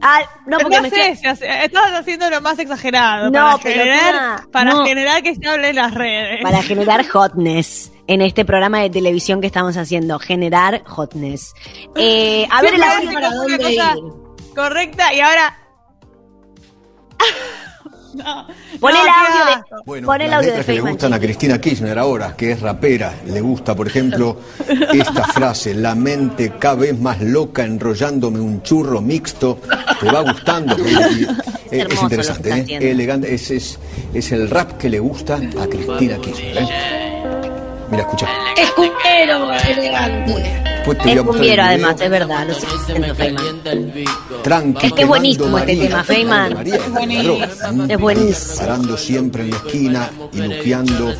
Ah, no, porque no me sé, estoy... hace, estás haciendo lo más exagerado. No, para generar, nada, para no. generar que se hable en las redes. Para generar hotness en este programa de televisión que estamos haciendo. Generar hotness. Eh, a sí, ver, la para, para dónde ir. Correcta, y ahora. No, pon no, el audio de, bueno, pon el audio de que le gustan a Cristina Kirchner ahora, que es rapera, le gusta, por ejemplo, esta frase, la mente cada vez más loca enrollándome un churro mixto, te va gustando. Es, es, es interesante, ¿eh? Es elegante, es, es, es el rap que le gusta a Cristina Kirchner, ¿eh? Mira, escucha. Es cumbiero, elegante. Bueno, te es cumbiero, además, video. Es verdad. Lo siento, Feinmann. Tranqui, es que es buenísimo María, este tema, Feinmann. María, es buenísimo. Es buenísimo. Parando siempre en la esquina y luqueando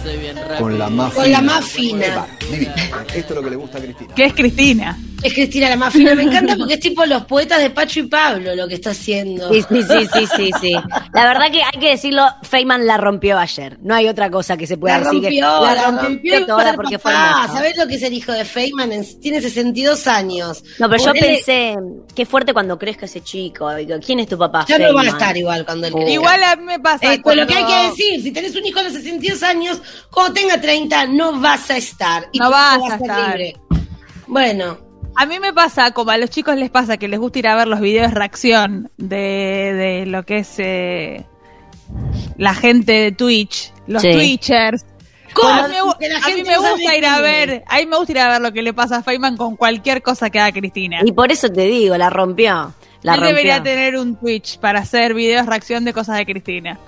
con la más con fina. Con la más fina. Divina. Esto es lo que le gusta a Cristina. ¿Qué es Cristina? Es Cristina la más fina. Me encanta porque es tipo los poetas de Pacho y Pablo lo que está haciendo. Sí, sí, sí, sí, sí, sí. La verdad que hay que decirlo, Feinmann la rompió ayer. No hay otra cosa que se pueda la decir. Rompió, que la rompió, rompió toda porque papá, fue hermosa. ¿Sabés lo que es el hijo de Feinmann? Tiene sesenta y dos años. No, pero por yo él... pensé, qué fuerte cuando crezca ese chico. ¿Quién es tu papá? Ya Feinmann no va a estar igual cuando él crezca. Igual a mí me pasa. Eh, cuando... Lo que hay que decir, si tenés un hijo de sesenta y dos años, cuando tenga treinta no vas a estar. Y no vas, vas a estar. Libre. Bueno. A mí me pasa, como a los chicos les pasa, que les gusta ir a ver los videos de reacción de, de lo que es eh, la gente de Twitch, los sí. Twitchers. A mí, me, a mí me gusta ir a ver, a mí me gusta ir a ver lo que le pasa a Feinmann con cualquier cosa que haga Cristina. Y por eso te digo, la rompió. La Él rompió. Debería tener un Twitch para hacer videos de reacción de cosas de Cristina.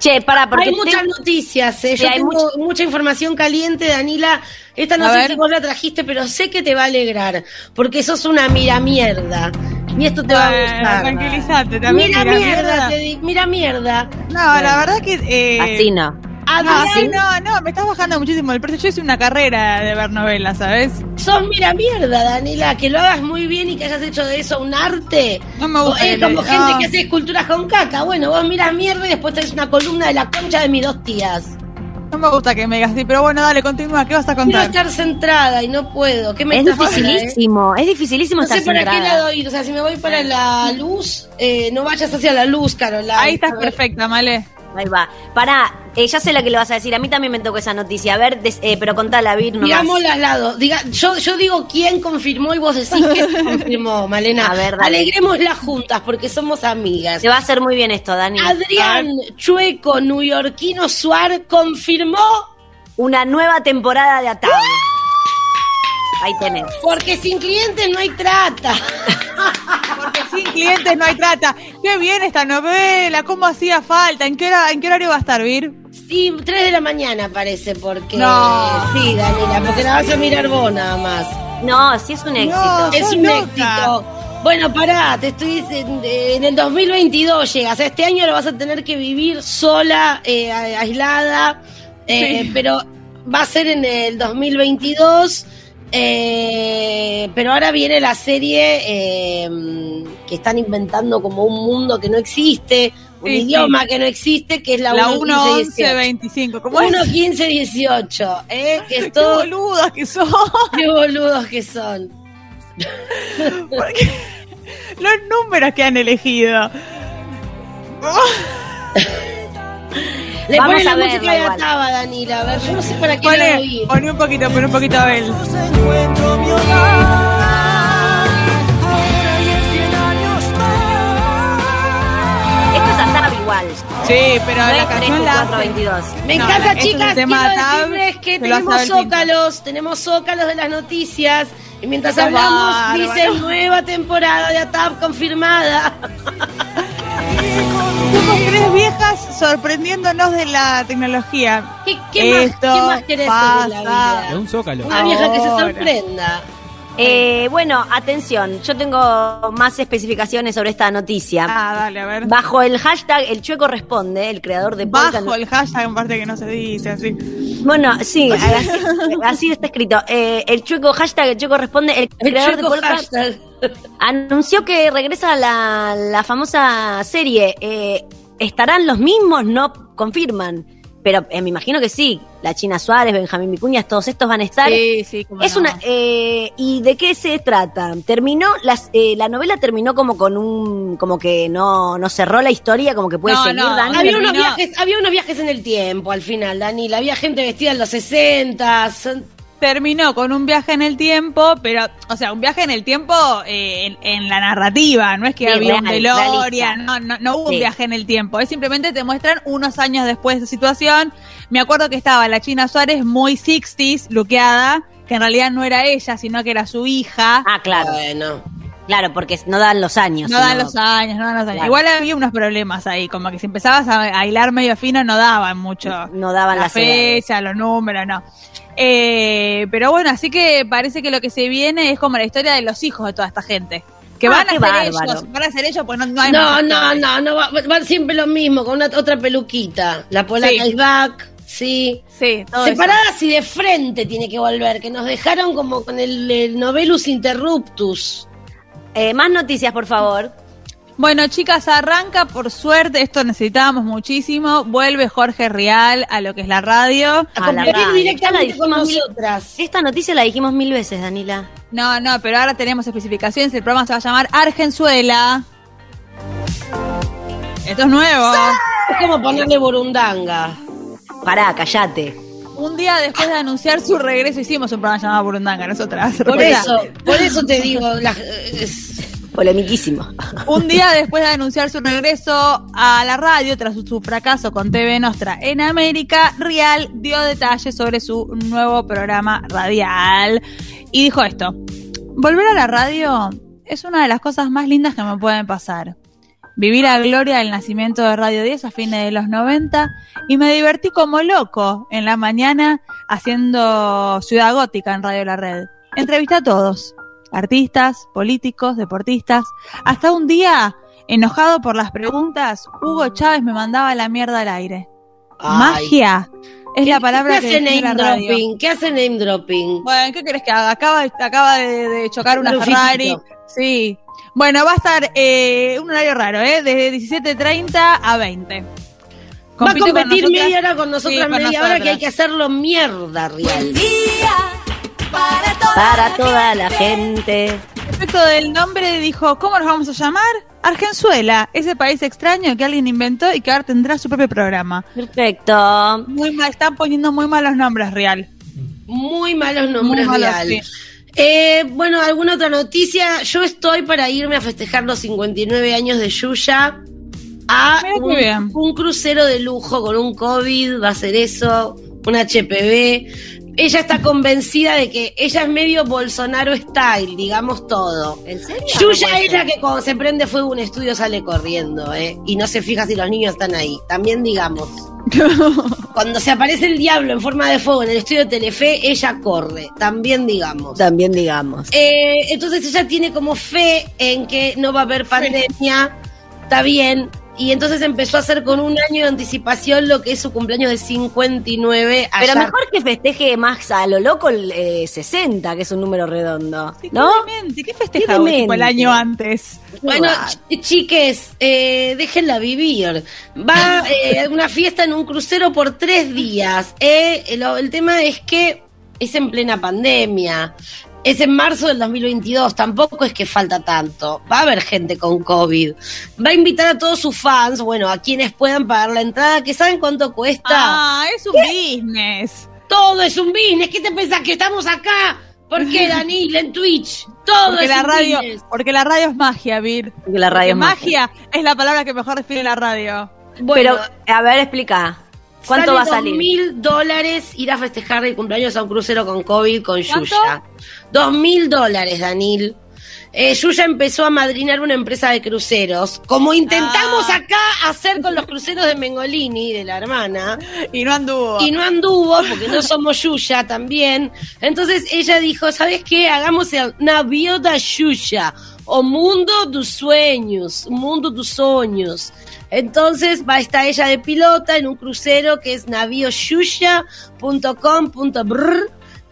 Che, para, porque hay muchas tengo... noticias, eh. sí, yo tengo much... mucha información caliente, Daniela. Esta no a sé ver. si vos la trajiste, pero sé que te va a alegrar, porque sos una mira mierda. Y esto te bueno, va a gustar. Tranquilízate, también. Mira, mira mierda, mierda. Te di... mira mierda. No, bueno. la verdad que... Eh... Así no. Adrián, ¿así? No, no, me estás bajando muchísimo el precio. Yo hice una carrera de ver novelas, ¿sabes? Sos mira mierda, Daniela, que lo hagas muy bien y que hayas hecho de eso un arte. No me gusta. O, eh, como el... gente no. que hace esculturas con caca. Bueno, vos miras mierda y después tenés una columna de la concha de mis dos tías. No me gusta que me digas así, pero bueno, dale, continúa, ¿qué vas a contar? Quiero estar centrada y no puedo. ¿Qué me es, dificilísimo, eh? es dificilísimo, es dificilísimo estar centrada. No sé para centrada. qué lado ir, o sea, si me voy para la luz, eh, no vayas hacia la luz, Carolina. Ahí estás perfecta, Malé. Ahí va. Pará, eh, ya sé la que le vas a decir. A mí también me tocó esa noticia. A ver, des, eh, pero contala, Vir, nomás. Digamos las lados. Diga, yo, yo digo quién confirmó y vos decís que se confirmó, Malena. A ver, alegrémoslas juntas porque somos amigas. Te va a hacer muy bien esto, Dani. Adrián Chueco, neoyorquino Suar, confirmó una nueva temporada de Atado. ¡Ah! Ahí tenés. Porque sin clientes no hay trata. Porque sin clientes no hay trata. Qué bien esta novela, cómo hacía falta. ¿En qué, hora, ¿En qué horario va a estar, Vir? Sí, tres de la mañana parece, porque... No. Sí, Daniela, porque la vas a mirar vos nada más. No, sí es un éxito. No, es un loca. éxito. Bueno, pará, te estoy diciendo, en el dos mil veintidós llegas. Este año lo vas a tener que vivir sola, eh, aislada, eh, sí. pero va a ser en el dos mil veintidós... Eh, pero ahora viene la serie eh, que están inventando como un mundo que no existe, un sí, idioma sí. que no existe, que es la, la uno, quince, veinticinco. uno, quince, dieciocho. ¿Eh? Que es ¡Qué todo... boludos que son! ¡Qué boludos que son! Porque los números que han elegido. Le Vamos ponen a la ver, música de Ataba, Daniela. A ver, yo no sé para qué la oí. Poné un poquito, poné un poquito a Abel. Esto es Ataba igual. Sí, pero no la canción la... Me no, encanta, la, chicas. Quiero Atab, decirles que tenemos zócalos. Tenemos zócalos de las noticias. Y mientras Atab, hablamos, bar, dice bueno. nueva temporada de Ataba confirmada. Somos tres viejas sorprendiéndonos de la tecnología. ¿Qué, qué, Esto más, ¿qué más querés pasa. de la vida? De un zócalo. Una vieja Ahora. que se sorprenda. Eh, bueno, atención, yo tengo más especificaciones sobre esta noticia. Ah, dale, a ver. Bajo el hashtag El Chueco Responde, el creador de Bajo podcast... el hashtag, en parte que no se dice, así. Bueno, sí, así, así está escrito. Eh, el Chueco, hashtag El Chueco Responde, el creador el de podcast... Hashtag. Anunció que regresa la, la famosa serie. Eh, ¿Estarán los mismos? No confirman. Pero eh, me imagino que sí. La China Suárez, Benjamín Vicuña, todos estos van a estar. Sí, sí, cómo es no. una, eh, ¿Y de qué se trata? Terminó, las, eh, la novela terminó como con un, como que no, no cerró la historia, como que puede no, seguir, no, Dani. Había unos, viajes, había unos viajes en el tiempo al final, Dani. Había gente vestida en los sesentas. Terminó con un viaje en el tiempo, pero, o sea, un viaje en el tiempo eh, en, en la narrativa, no es que sí, había real, un DeLorean, no, no, no hubo sí. un viaje en el tiempo, es simplemente te muestran unos años después de esa situación. Me acuerdo que estaba la China Suárez muy sixties, lookeada, que en realidad no era ella, sino que era su hija. Ah, claro. Bueno. Claro, porque no dan los años. No sino... dan los años, no dan los años. Claro. Igual había unos problemas ahí, como que si empezabas a hilar medio fino no daban mucho. No daban la las fecha, edades. Los números, no. Eh, pero bueno, así que parece que lo que se viene es como la historia de los hijos de toda esta gente. Que ah, van a ser bárbaro. ellos, van a ser ellos, pues no, no hay No, más no, no, no, van va siempre lo mismo, con una otra peluquita. La polaca sí. is back. Sí, sí, todo separadas eso. Y de frente tiene que volver, que nos dejaron como con el, el Novelus Interruptus. Eh, más noticias, por favor. Bueno, chicas, arranca, por suerte, esto necesitábamos muchísimo. Vuelve Jorge Rial a lo que es la radio. A competir directamente con nosotras. Esta noticia la dijimos mil veces, Daniela. No, no, pero ahora tenemos especificaciones. El programa se va a llamar Argenzuela. Esto es nuevo. ¡Sí! Es como ponerle burundanga. Pará, callate. Un día después de anunciar su regreso hicimos un programa llamado Burundanga, nosotras. Por eso, por eso te digo, la, es polemiquísimo. Un día después de anunciar su regreso a la radio tras su fracaso con T V Nostra en América, Rial dio detalles sobre su nuevo programa radial y dijo esto: volver a la radio es una de las cosas más lindas que me pueden pasar. Viví la gloria del nacimiento de Radio diez a fines de los noventa y me divertí como loco en la mañana haciendo Ciudad Gótica en Radio La Red. Entrevisté a todos, artistas, políticos, deportistas. Hasta un día, enojado por las preguntas, Hugo Chávez me mandaba la mierda al aire. Ay. Magia es la palabra que define la radio. ¿Qué hace name dropping? Bueno, ¿qué querés que haga? Acaba, acaba de, de chocar una Rufitito. Ferrari. Sí. Bueno, va a estar eh, un horario raro, ¿eh? Desde diecisiete treinta a veinte. Compite. Va a competir nosotras, media hora con nosotras, sí, media con nosotras. Hora que hay que hacerlo mierda, Rial. Para toda, para toda la gente. gente. Respecto del nombre, dijo, ¿cómo nos vamos a llamar? Argenzuela, ese país extraño que alguien inventó y que ahora tendrá su propio programa. Perfecto. Muy mal, están poniendo muy malos nombres, Rial. Muy malos nombres, muy malos, Rial. Sí. Eh, bueno, ¿alguna otra noticia? Yo estoy para irme a festejar los cincuenta y nueve años de Yuya a un, un crucero de lujo con un COVID, va a ser eso, un H P V. Ella está convencida de que ella es medio Bolsonaro style, digamos todo. ¿En serio? Yuya es la que cuando se prende fuego un estudio sale corriendo, ¿eh? Y no se fija si los niños están ahí, también digamos. Cuando se aparece el diablo en forma de fuego en el estudio de Telefe, ella corre, también digamos. También digamos. Eh, entonces ella tiene como fe en que no va a haber pandemia, está bien, y entonces empezó a hacer con un año de anticipación lo que es su cumpleaños de cincuenta y nueve. Allá. Pero mejor que festeje más a lo loco el eh, sesenta, que es un número redondo, sí, ¿no? Claramente. ¿Qué festejaba tipo el año antes? Bueno, ch- chiques, eh, déjenla vivir. Va eh, a una fiesta en un crucero por tres días. Eh, lo, el tema es que es en plena pandemia. Es en marzo del dos mil veintidós, tampoco es que falta tanto. Va a haber gente con COVID. Va a invitar a todos sus fans, bueno, a quienes puedan pagar la entrada, que saben cuánto cuesta. Ah, es un ¿Qué? business. Todo es un business. ¿Qué te pensás que estamos acá? ¿Por qué, Danila? En Twitch. Todo porque es la un radio, business. Porque la radio es magia, Vir. Porque la radio porque es magia. Magia es la palabra que mejor define la radio. Bueno, pero, a ver, explica. ¿Cuánto va a salir? dos mil dólares ir a festejar el cumpleaños a un crucero con COVID con Yuya. dos mil dólares, Danil. Eh, Yuya empezó a madrinar una empresa de cruceros, como intentamos ah. acá hacer con los cruceros de Mengolini, de la hermana. Y no anduvo. Y no anduvo, porque no somos Yuya también. Entonces ella dijo, ¿sabes qué? Hagamos el Navío da Yuya, o Mundo dos Sueños, Mundo dos Sueños. Entonces va a estar ella de pilota en un crucero que es navío yuya punto com punto b r.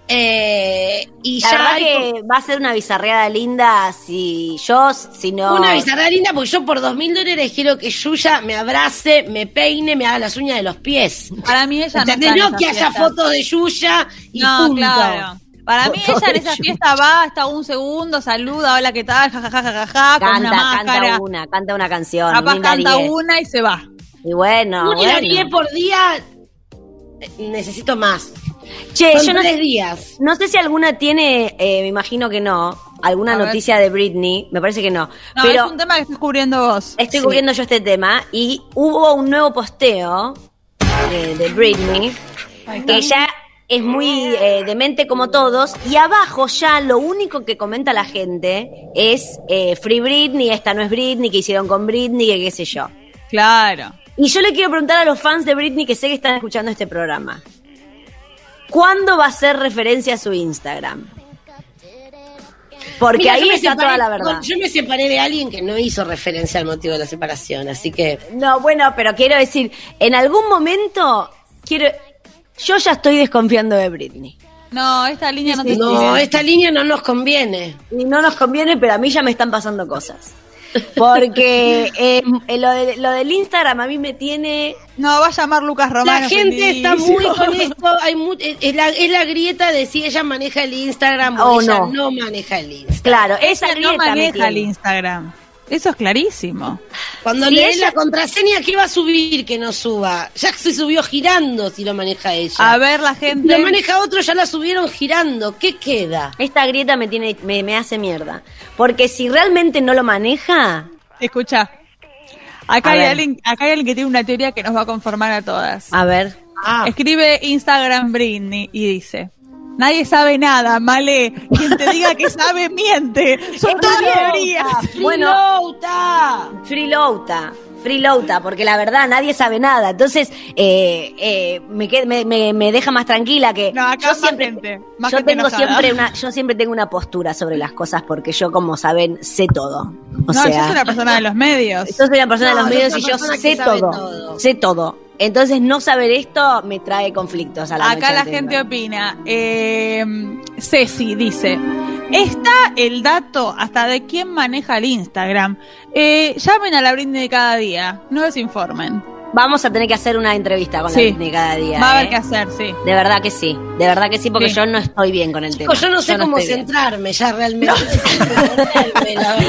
Eh, y la ya verdad hay... que va a ser una bizarreada linda. Si yo, si no. Una bizarreada linda, porque yo por dos mil dólares quiero que Yuya me abrace, me peine, me haga las uñas de los pies. Para mí ella no. Entendé, no que fiestas. Haya fotos de Yuya y no, punto. Claro. Para mí ella en esa fiesta va hasta un segundo, saluda, hola, ¿qué tal? Jajajajaja, ja, ja, ja, con una máscara. Canta una, canta una canción. Capaz canta una y se va. Y bueno, un bueno. por día necesito más. Che, son yo no, tres días. No sé si alguna tiene, eh, me imagino que no, alguna a noticia ver. de Britney, me parece que no. No, pero es un tema que estás cubriendo vos. Estoy sí. cubriendo yo este tema y hubo un nuevo posteo de, de Britney, que ya... Es muy eh, demente como todos. Y abajo ya lo único que comenta la gente es eh, Free Britney, esta no es Britney, que hicieron con Britney, que qué sé yo. Claro. Y yo le quiero preguntar a los fans de Britney que sé que están escuchando este programa. ¿Cuándo va a hacer referencia a su Instagram? Porque Mira, ahí está separé, toda la verdad. Yo me separé de alguien que no hizo referencia al motivo de la separación, así que... No, bueno, pero quiero decir, en algún momento quiero... Yo ya estoy desconfiando de Britney. No, esta línea sí, no te No, sirve. Esta línea no nos conviene. Y no nos conviene, pero a mí ya me están pasando cosas. Porque eh, lo, de, lo del Instagram a mí me tiene... No, va a llamar Lucas Romano. La gente feliz. Está muy con esto. Hay mu... es, la, es la grieta de si ella maneja el Instagram o oh, ella no. no maneja el Instagram. Claro, esa ella grieta no maneja el Instagram. Eso es clarísimo. Cuando si le den ella... la contraseña que iba a subir, que no suba. Ya se subió girando si lo maneja ella. A ver, la gente... Si lo maneja otro, ya la subieron girando. ¿Qué queda? Esta grieta me tiene, me, me hace mierda. Porque si realmente no lo maneja... Escuchá. Acá hay, alguien, acá hay alguien que tiene una teoría que nos va a conformar a todas. A ver. Ah. Escribe Instagram Britney y dice... Nadie sabe nada, Male. Quien te diga que sabe, miente. Son todas teorías. Freelouta. Freelouta. Freelouta, porque la verdad nadie sabe nada. Entonces, eh, eh, me, me, me, me deja más tranquila que... No, acá yo más siempre, gente. Más yo, gente tengo siempre una, yo siempre tengo una postura sobre las cosas porque yo, como saben, sé todo. O no, sea, yo soy una persona de los medios. Yo soy una persona no, de los medios y yo sé todo, todo. Sé todo. Entonces no saber esto me trae conflictos a la noche. Acá la gente opina. eh, Ceci dice: está el dato hasta de quién maneja el Instagram. eh, Llamen a la Britney de cada día, no desinformen. Vamos a tener que hacer una entrevista con sí. la Britney cada día. Va a haber ¿eh? que hacer, sí. De verdad que sí, de verdad que sí, porque sí. yo no estoy bien con el tema. Yo no sé yo no cómo centrarme bien. ya realmente. No,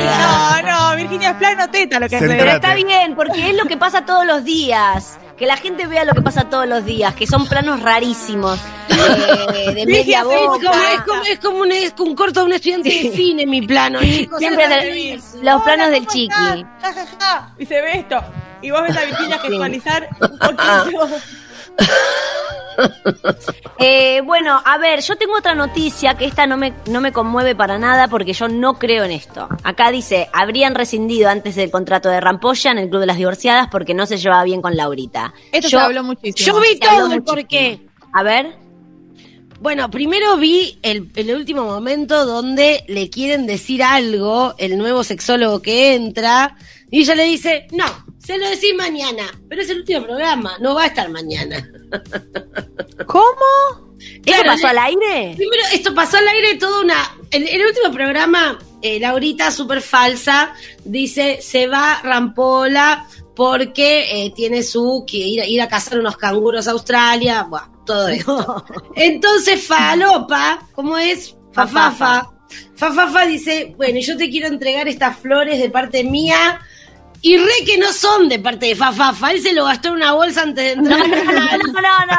no, no, Virginia, es plano teta lo que hace. Pero está bien, porque es lo que pasa todos los días. Que la gente vea lo que pasa todos los días, que son planos rarísimos. Eh, de media boca. Es como, es como, un, es como un corto de un estudiante sí. de cine, mi plano. Chicos, siempre de, los planos del chiqui. Ja, ja, ja. Y se ve esto. Y vos ves a Virginia sí. gestualizar. eh, bueno, a ver, yo tengo otra noticia que esta no me, no me conmueve para nada porque yo no creo en esto. Acá dice, habrían rescindido antes del contrato de Rampolla en el Club de las Divorciadas porque no se llevaba bien con Laurita. Esto yo, se habló muchísimo. Yo vi todo el porqué. A ver... Bueno, primero vi el, el último momento donde le quieren decir algo, el nuevo sexólogo que entra, y ella le dice, no, se lo decís mañana, pero es el último programa, no va a estar mañana. ¿Cómo? ¿Esto claro, pasó al aire? Primero, esto pasó al aire toda una... En el último programa, eh, Laurita, súper falsa, dice, se va Rampolla porque eh, tiene su... que ir, ir a cazar unos canguros a Australia, buah. Todo esto. Entonces, Falopa, ¿cómo es? Fafafa. Fafafa dice, bueno, yo te quiero entregar estas flores de parte mía. Y re que no son de parte de Fafafa. Él se lo gastó en una bolsa antes de entrar. No, no, no, no,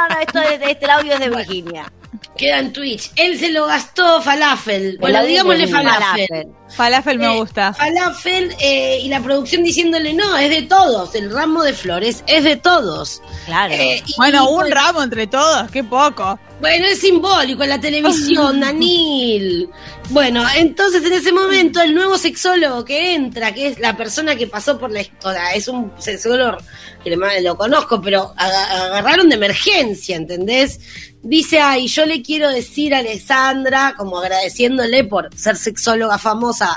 no esto es, este audio es de Virginia. Queda en Twitch. Él se lo gastó Falafel. Bueno, digámosle Falafel. Falafel me gusta. Eh, falafel eh, y la producción diciéndole, no, es de todos. El ramo de flores es de todos. Claro. Eh, bueno, y, un y, ramo entre todos, qué poco. Bueno, es simbólico en la televisión, Danil. Bueno, entonces en ese momento el nuevo sexólogo que entra, que es la persona que pasó por la historia, es un sexólogo que lo conozco, pero agarraron de emergencia, ¿entendés? Dice, ay, yo le quiero decir a Alessandra, como agradeciéndole por ser sexóloga famosa, a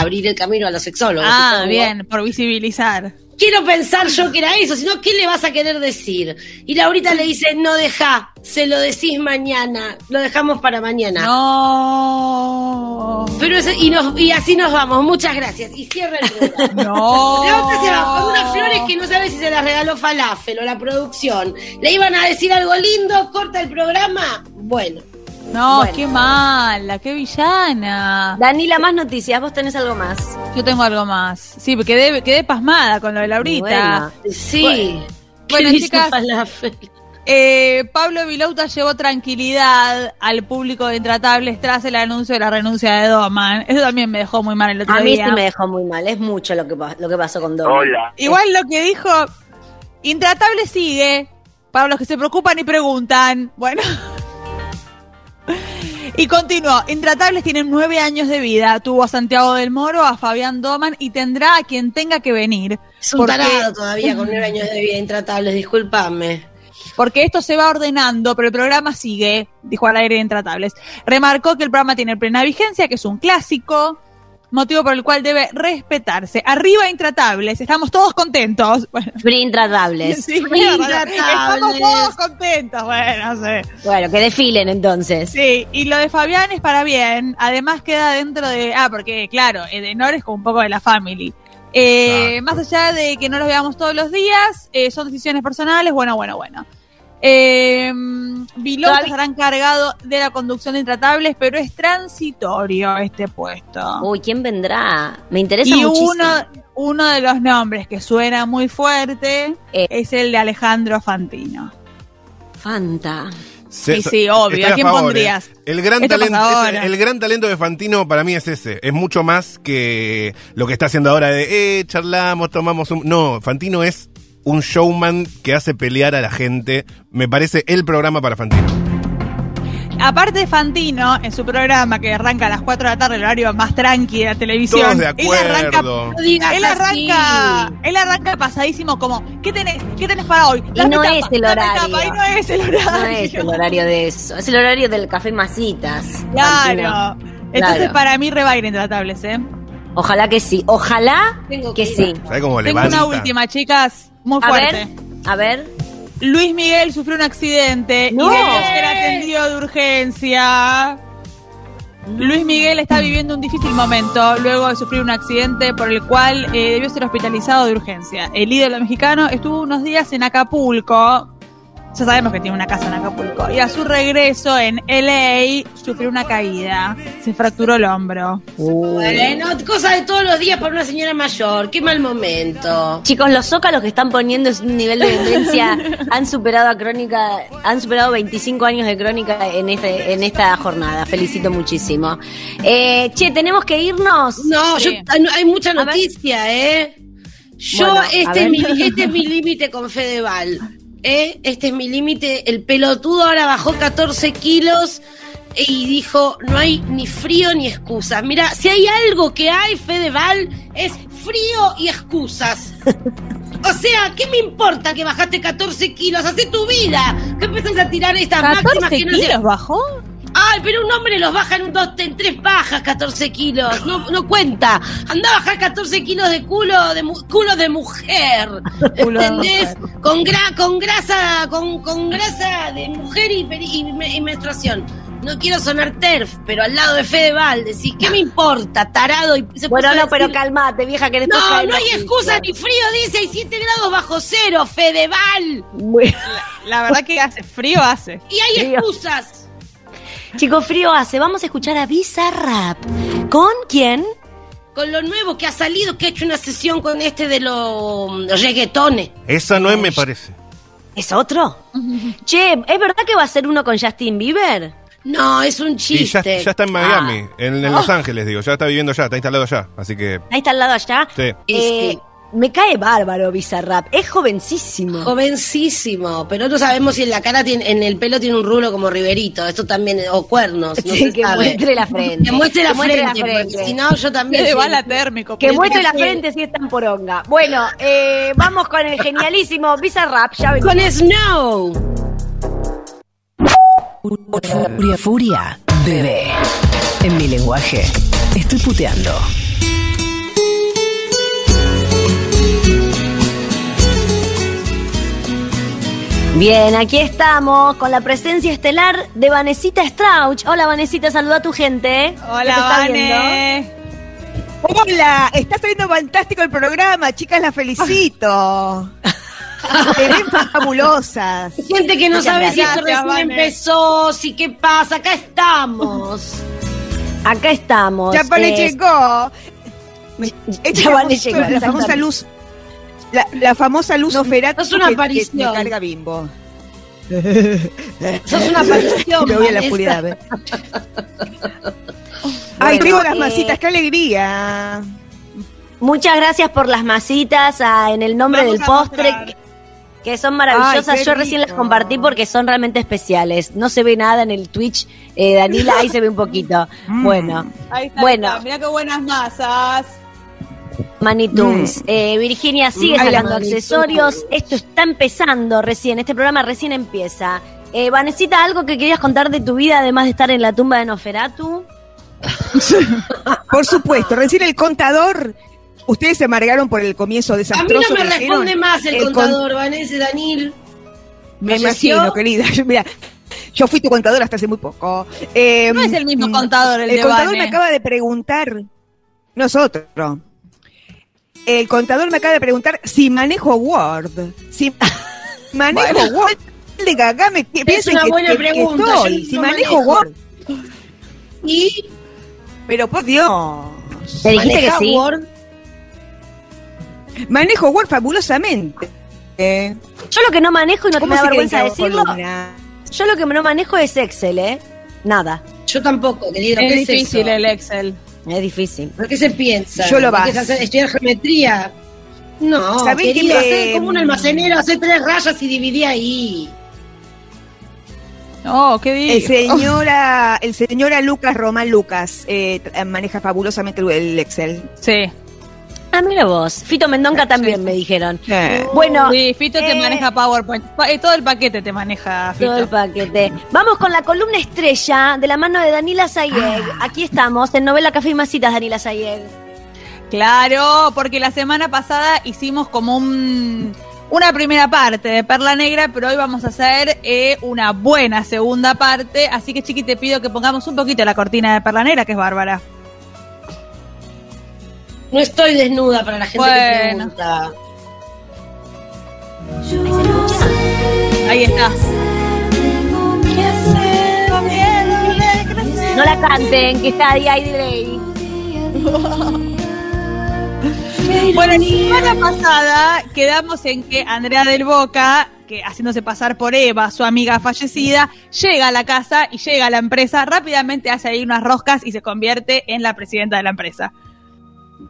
abrir el camino a los sexólogos. Ah, bien, por visibilizar. Quiero pensar yo que era eso, sino ¿qué le vas a querer decir? Y Laurita le dice, no dejá, se lo decís mañana, lo dejamos para mañana. No. Pero es, y, nos, y así nos vamos, muchas gracias. Y cierra el programa. No. La otra se va con unas flores que no sabe si se las regaló Falafel o la producción. Le iban a decir algo lindo, corta el programa. Bueno. No, bueno. Qué mala, qué villana. Daniela, más noticias, vos tenés algo más. Yo tengo algo más. Sí, porque quedé, quedé pasmada con lo de Laurita. Bueno, sí. Bueno, bueno chicas, eh, Pablo Vilouta llevó tranquilidad al público de Intratables tras el anuncio de la renuncia de Doman. Eso también me dejó muy mal el otro día. A mí día. sí me dejó muy mal, es mucho lo que, lo que pasó con Doman. Hola. Igual lo que dijo, Intratables sigue, para los que se preocupan y preguntan, bueno... Y continuó, Intratables tienen nueve años de vida. Tuvo a Santiago del Moro, a Fabián Doman y tendrá a quien tenga que venir. Es un porque... tarado todavía con nueve años de vida Intratables, discúlpame. Porque esto se va ordenando, pero el programa sigue, dijo al aire de Intratables. Remarcó que el programa tiene plena vigencia, que es un clásico. motivo por el cual debe respetarse. Arriba Intratables, estamos todos contentos. Bueno. Free Intratables. Sí, Free Intratables. Estamos todos contentos, bueno, sí. Bueno, que desfilen entonces. Sí, y lo de Fabián es para bien, además queda dentro de... Ah, porque claro, Edenor es como un poco de la family. Eh, claro. Más allá de que no los veamos todos los días, eh, son decisiones personales, bueno, bueno, bueno. Eh, Vilota estará encargado de la conducción de Intratables, pero es transitorio este puesto. Uy, ¿quién vendrá? Me interesa y muchísimo. Y uno, uno de los nombres que suena muy fuerte eh. es el de Alejandro Fantino. Fanta. Sí, sí, obvio. ¿A quién favor, pondrías? Eh. El, gran talento, ese, el gran talento de Fantino para mí es ese. Es mucho más que lo que está haciendo ahora de eh, charlamos, tomamos un... No, Fantino es... un showman que hace pelear a la gente. Me parece el programa para Fantino. Aparte de Fantino, en su programa que arranca a las cuatro de la tarde, el horario más tranqui de la televisión. Todos de acuerdo. Él arranca, no él, arranca él arranca pasadísimo como, ¿qué tenés? ¿Qué tenés para hoy? Y no, tapa, es el horario. Y no es el horario. No es el horario de eso. Es el horario del café masitas. Claro. Fantino. Entonces claro. Para mí rebair Intratables, ¿eh? Ojalá que sí. Ojalá Tengo que, que sí. Cómo Tengo una última, chicas. Muy fuerte. A ver, a ver. Luis Miguel sufrió un accidente no. y debió ser atendido de urgencia. No. Luis Miguel está viviendo un difícil momento luego de sufrir un accidente por el cual eh, debió ser hospitalizado de urgencia. El ídolo mexicano estuvo unos días en Acapulco. Ya sabemos que tiene una casa en Acapulco. Y a su regreso en L A sufrió una caída. Se fracturó el hombro. Bueno, cosa de todos los días para una señora mayor. Qué mal momento. Chicos, los zócalos que están poniendo es un nivel de violencia. Han superado a Crónica, han superado veinticinco años de Crónica en, este, en esta jornada. Felicito muchísimo. Eh, che, ¿tenemos que irnos? No, sí. yo, hay mucha noticia, ¿eh? Yo, bueno, este, es mi, este es mi límite con Fede Ball. ¿Eh? Este es mi límite, el pelotudo ahora bajó catorce kilos y dijo, no hay ni frío ni excusas. Mirá, si hay algo que hay, Fede Ball, es frío y excusas. O sea, ¿qué me importa que bajaste catorce kilos? Hacé tu vida. ¿Qué empezás a tirar estas máximas que no se... ¿catorce kilos bajó? Ay, pero un hombre los baja en un dos, en tres bajas catorce kilos. No, no cuenta. Andá a bajar catorce kilos de culo de, mu culo de mujer. ¿Entendés? Con, gra con grasa, con, con grasa de mujer y, y, y menstruación. No quiero sonar TERF, pero al lado de Fede Ball decís, ¿qué me importa, tarado? Y se bueno, no, decir, pero calmate, vieja, que después No, no hay excusa ni frío, dice, hay siete grados bajo cero, Fede Ball. Bueno. La, la verdad que hace, frío hace. Y hay frío. Excusas. Chicos, frío hace. Vamos a escuchar a Bizarrap. ¿Con quién? Con lo nuevo que ha salido, que ha hecho una sesión con este de los reggaetones. Esa no es, me parece. ¿Es otro? Che, ¿es verdad que va a ser uno con Justin Bieber? No, es un chiste. Y ya, ya está en Miami, ah. en, en Los oh. Ángeles, digo. Ya está viviendo allá, está instalado allá. Así que... ¿Está instalado allá? Sí. Eh, me cae bárbaro Bizarrap. Es jovencísimo. Jovencísimo. Pero no sabemos si en la cara, tiene, en el pelo tiene un rulo como Riverito. Esto también, o cuernos. No sí, que sabe. Muestre la frente. Que muestre la, que frente, la frente. Si no, yo también. Que, soy... térmico, que muestre la frente si es tan poronga. Bueno, eh, vamos con el genialísimo Bizarrap. Ya venimos. Con Snow. Furia, furia, bebé. En mi lenguaje, estoy puteando. Bien, aquí estamos con la presencia estelar de Vanesita Strauch. Hola, Vanesita, saluda a tu gente. Hola, Vane. Hola, está saliendo fantástico el programa, chicas, las felicito. Se ven fabulosas. Gente que no Muchas sabe gracias, si esto recién Vane. empezó, si qué pasa, acá estamos. Acá estamos. Ya Vane es... llegó. Ya Vane llegó. La famosa luz. La, la famosa luz no, Ferati sos una aparición. Que, que me carga Bimbo. Sos una aparición. Me voy a la oscuridad. ¿eh? Ay, bueno, tengo las eh... masitas, qué alegría. Muchas gracias por las masitas a, en el nombre Vamos del postre, que, que son maravillosas. Ay, yo recién las compartí porque son realmente especiales. No se ve nada en el Twitch, eh, Daniela, ahí se ve un poquito. Mm. Bueno, ahí está, bueno. Está. Mirá qué buenas masas. Manitunes, mm. eh, Virginia sigue sacando accesorios. Esto está empezando recién. Este programa recién empieza. eh, Vanesita, ¿algo que querías contar de tu vida además de estar en la tumba de Noferatu? Por supuesto, recién el contador. Ustedes se amargaron por el comienzo desastroso. A mí no me responde hicieron. Más el, el contador, con... Vanessa, Daniel. Me falleció. Imagino, querida. Mira, yo fui tu contador hasta hace muy poco. Eh, no es el mismo contador el, el de contador Vane. Me acaba de preguntar, nosotros. El contador me acaba de preguntar si manejo Word. Si manejo bueno. Word. De gaga me es una que, buena que, pregunta. Que estoy, si manejo, manejo Word. Y. Pero por Dios. ¿Te dijiste que sí? Word. Manejo Word fabulosamente. Eh. Yo lo que no manejo, y no te me da vergüenza decirlo, columna? Yo lo que no manejo es Excel, ¿eh? Nada. Yo tampoco, querido. Es, es difícil eso? El Excel. Es difícil. ¿Por qué se piensa? Yo lo vas. Hacer, estudiar geometría. No, querido, que hacer como un almacenero, hacer tres rayas y dividir ahí. Oh, qué bien. El señora, oh. el señora Lucas, Román Lucas, eh, maneja fabulosamente el Excel. Sí. Ah, mira vos. Fito Mendonca también, sí. Me dijeron. Sí. Bueno. Sí, Fito eh, te maneja PowerPoint. Todo el paquete te maneja, Fito. Todo el paquete. Vamos con la columna estrella de la mano de Daniela Sayeg. Ah. Aquí estamos, en Novela Café y Masitas, Daniela Sayeg. Claro, porque la semana pasada hicimos como un, una primera parte de Perla Negra, pero hoy vamos a hacer eh, una buena segunda parte. Así que, Chiqui, te pido que pongamos un poquito la cortina de Perla Negra, que es bárbara. No estoy desnuda para la gente bueno. que pregunta. Ahí está. No la canten, que está ahí, ahí de ley. Bueno, la semana pasada quedamos en que Andrea del Boca, que haciéndose pasar por Eva, su amiga fallecida, llega a la casa y llega a la empresa, rápidamente hace ahí unas roscas y se convierte en la presidenta de la empresa.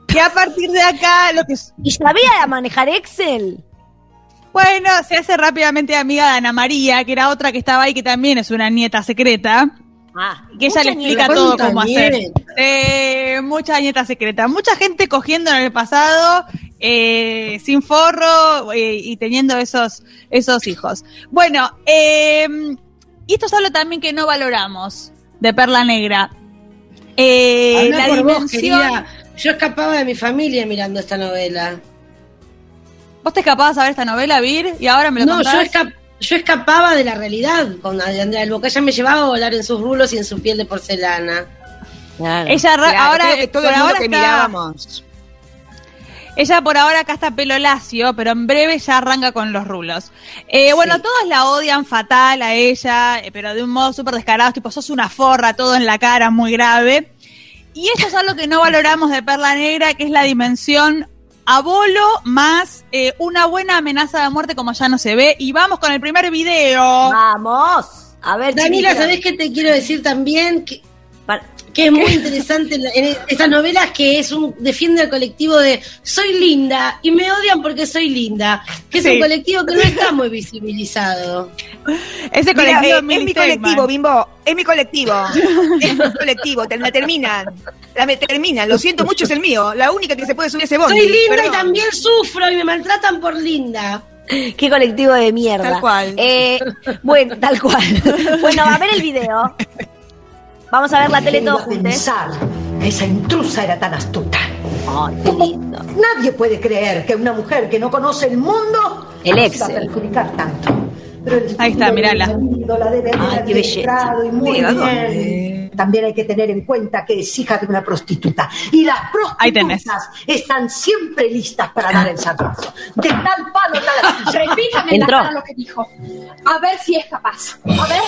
Que a partir de acá lo que... ¿Y sabía manejar Excel? Bueno, se hace rápidamente amiga de Ana María, que era otra que estaba ahí, que también es una nieta secreta. Ah, que ella le explica todo cómo hacer. Eh, mucha nieta secreta. Mucha gente cogiendo en el pasado, eh, sin forro, eh, y teniendo esos, esos hijos. Bueno, eh, y esto es algo también que no valoramos de Perla Negra. Eh, la dimensión... Vos, yo escapaba de mi familia mirando esta novela. ¿Vos te escapabas a ver esta novela, Vir? Y ahora me lo no, contás. No, yo, esca yo escapaba de la realidad con Andrea del Boca. Ella me llevaba a volar en sus rulos y en su piel de porcelana. Claro. Ella claro, ahora que todo por el mundo ahora que está... mirábamos. Ella por ahora acá está pelo lacio, pero en breve ya arranca con los rulos. Eh, bueno, sí. Todos la odian fatal a ella, pero de un modo súper descarado, tipo, sos una forra, todo en la cara, muy grave. Y esto es algo que no valoramos de Perla Negra, que es la dimensión abolo más eh, una buena amenaza de muerte como ya no se ve. Y vamos con el primer video. ¡Vamos! A ver, Daniela, chiquita. ¿Sabés qué te quiero decir también? Que, que es muy interesante en estas novelas, que es un defiende al colectivo de soy linda y me odian porque soy linda. Que es sí. un colectivo que no está muy visibilizado. Ese colectivo Mira, es, mi, es mi colectivo, Bimbo. Es mi colectivo, es mi colectivo, te, me terminan, la me terminan, lo siento mucho, es el mío, la única que se puede subir ese bondi. Soy linda perdón. Y también sufro y me maltratan por linda. Qué colectivo de mierda. Tal cual. Eh, bueno, tal cual. Bueno, a ver el video. Vamos a ver la tele todos juntos. Esa intrusa era tan astuta. Ay, qué lindo. Nadie puede creer que una mujer que no conoce el mundo el ex va a perjudicar tanto. Ahí está, mirala. Ay, qué belleza. Muy bien. También hay que tener en cuenta que es hija de una prostituta. Y las prostitutas están siempre listas para dar el sarrozo. De tal palo, tal así. Repítame en la cara lo que dijo. A ver si es capaz. A ver.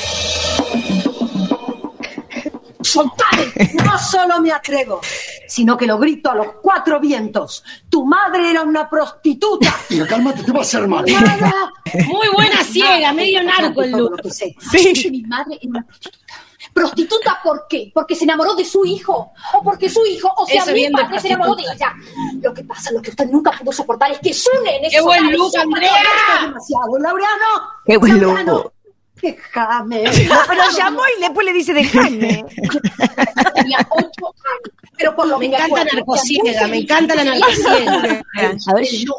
Soltale. No solo me atrevo, sino que lo grito a los cuatro vientos. Tu madre era una prostituta. Mira, cálmate, te va a hacer mal. Muy buena ciega, medio narco el look. Sí. Mi madre era una prostituta. ¿Prostituta por qué? ¿Porque se enamoró de su hijo? ¿O porque su hijo, o sea, Eso mi padre se enamoró de ella? Lo que pasa, lo que usted nunca pudo soportar es que su nene... ¡Qué buen look, Andrea! Demasiado, Laureano. ¡Qué buen look! Déjame. No, pero llamó y después le dice déjame. Tenía ocho años. Pero por lo me encanta acuerdo, la narcociega, me encanta la narcociega. A ver, yo,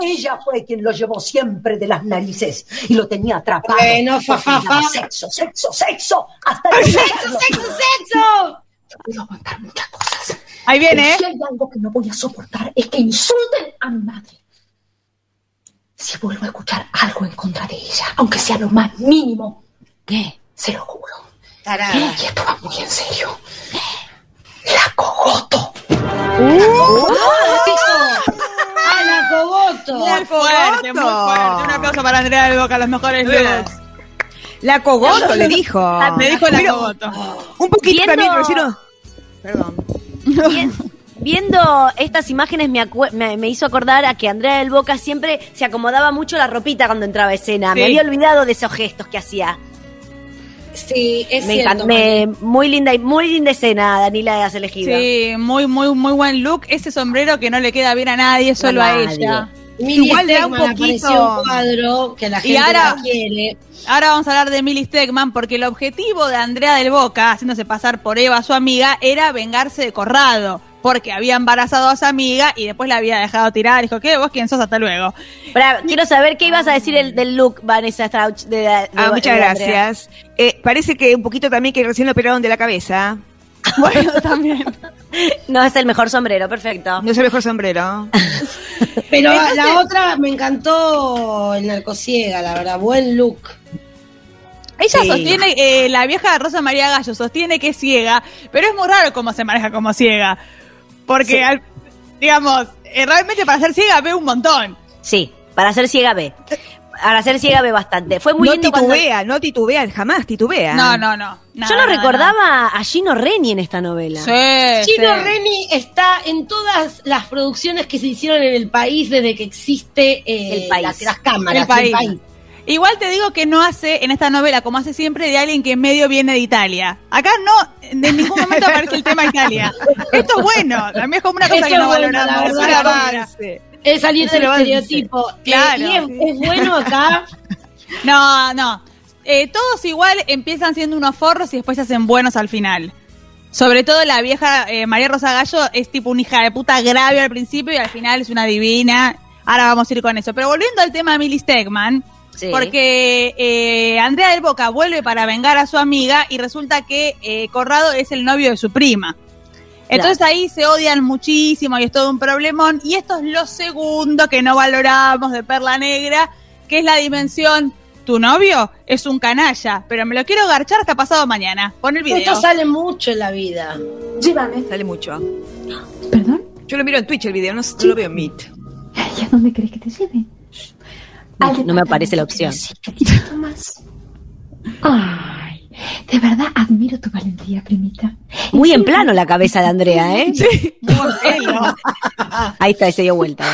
ella fue quien lo llevó siempre de las narices y lo tenía atrapado. Bueno, fa, fa, fa. Sexo, sexo, sexo. Hasta ¡Sexo, sexo, sexo! puedo aguantar muchas cosas. Ahí viene. Pero si hay algo que no voy a soportar es que insulten a mi madre. Si vuelvo a escuchar algo en contra de ella, aunque sea lo más mínimo, ¿qué? Se lo juro. ¿Qué? Y esto va muy en serio. ¡La cogoto! ¡Uh! ¡Ana Cogoto! Muy fuerte, muy fuerte. Un aplauso para Andrea del Boca, los mejores looks. La Cogoto le dijo. Le dijo la Cogoto. Un poquitito también, pero perdón. Viendo estas imágenes me, me, me hizo acordar a que Andrea del Boca siempre se acomodaba mucho la ropita cuando entraba a escena. Sí. Me había olvidado de esos gestos que hacía. Sí, es me cierto. Me, muy linda y muy linda escena, Daniela, has elegido. Sí, muy, muy, muy buen look. Ese sombrero que no le queda bien a nadie, solo a, a ella. Milly Igual da un poquito. Un cuadro que la gente y ahora, la quiere. Ahora vamos a hablar de Milly Stegman, porque el objetivo de Andrea del Boca, haciéndose pasar por Eva, su amiga, era vengarse de Corrado, porque había embarazado a su amiga y después la había dejado tirar. Dijo, ¿qué? ¿Vos quién sos? Hasta luego. Pará, quiero saber qué ibas a decir el, del look, Vanesita Strauch. De, de, ah, de, muchas de gracias. Eh, parece que un poquito también que recién lo operaron de la cabeza. Bueno, también. No es el mejor sombrero, perfecto. No es el mejor sombrero. Pero entonces, la otra me encantó el narcosiega, la verdad. Buen look. Ella sí. sostiene, eh, la vieja Rosa María Gallo sostiene que es ciega, pero es muy raro cómo se maneja como ciega. Porque, sí. al, digamos, realmente para ser ciega ve un montón. Sí, para ser ciega ve. Para ser ciega ve bastante. Fue muy no lindo titubea, cuando... no titubea, jamás titubea. No, no, no. no Yo lo no, recordaba no. a Gino Reni en esta novela. Sí, Gino sí. Reni está en todas las producciones que se hicieron en el país desde que existe eh, el país. Las, las cámaras. El país. El país. Igual te digo que no hace en esta novela, como hace siempre, de alguien que en medio viene de Italia. Acá no, en ningún momento aparece el tema Italia. Esto es bueno, también es como una cosa Esto que no bueno, valoramos. La verdad, es salir del estereotipo. Claro. Eh, y es, es bueno acá. No, no. Eh, todos igual empiezan siendo unos forros y después se hacen buenos al final. Sobre todo la vieja eh, María Rosa Gallo es tipo una hija de puta grave al principio y al final es una divina. Ahora vamos a ir con eso. Pero volviendo al tema de Milly Stegman... Sí. Porque eh, Andrea del Boca vuelve para vengar a su amiga y resulta que eh, Corrado es el novio de su prima. Entonces claro. ahí se odian muchísimo y es todo un problemón. Y esto es lo segundo que no valoramos de Perla Negra, que es la dimensión, tu novio es un canalla, pero me lo quiero garchar hasta pasado mañana. Pon el video. Esto sale mucho en la vida. Llévame. Sale mucho. ¿Perdón? Yo lo miro en Twitch el video, no, sí. no lo veo en Meet. ¿Y a dónde querés que te lleve? No, no me aparece la opción. Ay, de verdad admiro tu valentía, primita. Muy en plano la cabeza de Andrea, ¿eh? Sí. Ahí está, se dio vuelta.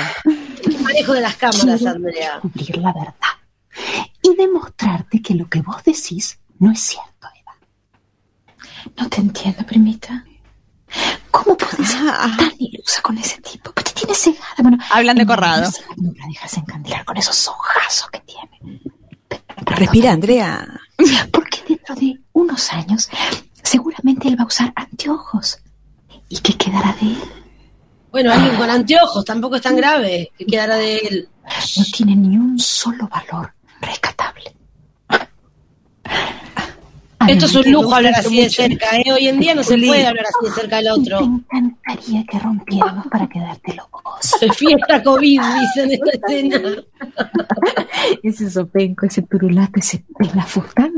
El manejo de las cámaras, quiero Andrea. Descubrir la verdad y demostrarte que lo que vos decís no es cierto, Eva. No te entiendo, primita. ¿Cómo podés ser tan ilusa con ese tipo? ¿Por qué tiene cegada? Bueno, hablan de Corrado. No la dejas encandilar con esos ojazos que tiene. Pero, respira, Andrea. Porque dentro de unos años seguramente él va a usar anteojos. ¿Y qué quedará de él? Bueno, alguien con anteojos tampoco es tan grave. ¿Qué quedará de él? No tiene ni un solo valor rescatable. Esto es un lujo hablar así de cerca, ¿eh? Hoy en día no se puede hablar así de cerca del otro. Me encantaría que rompiéramos para quedártelo vos. Fiesta COVID, dicen esta escena. Ese sopenco, ese turulato, ese pelafustán.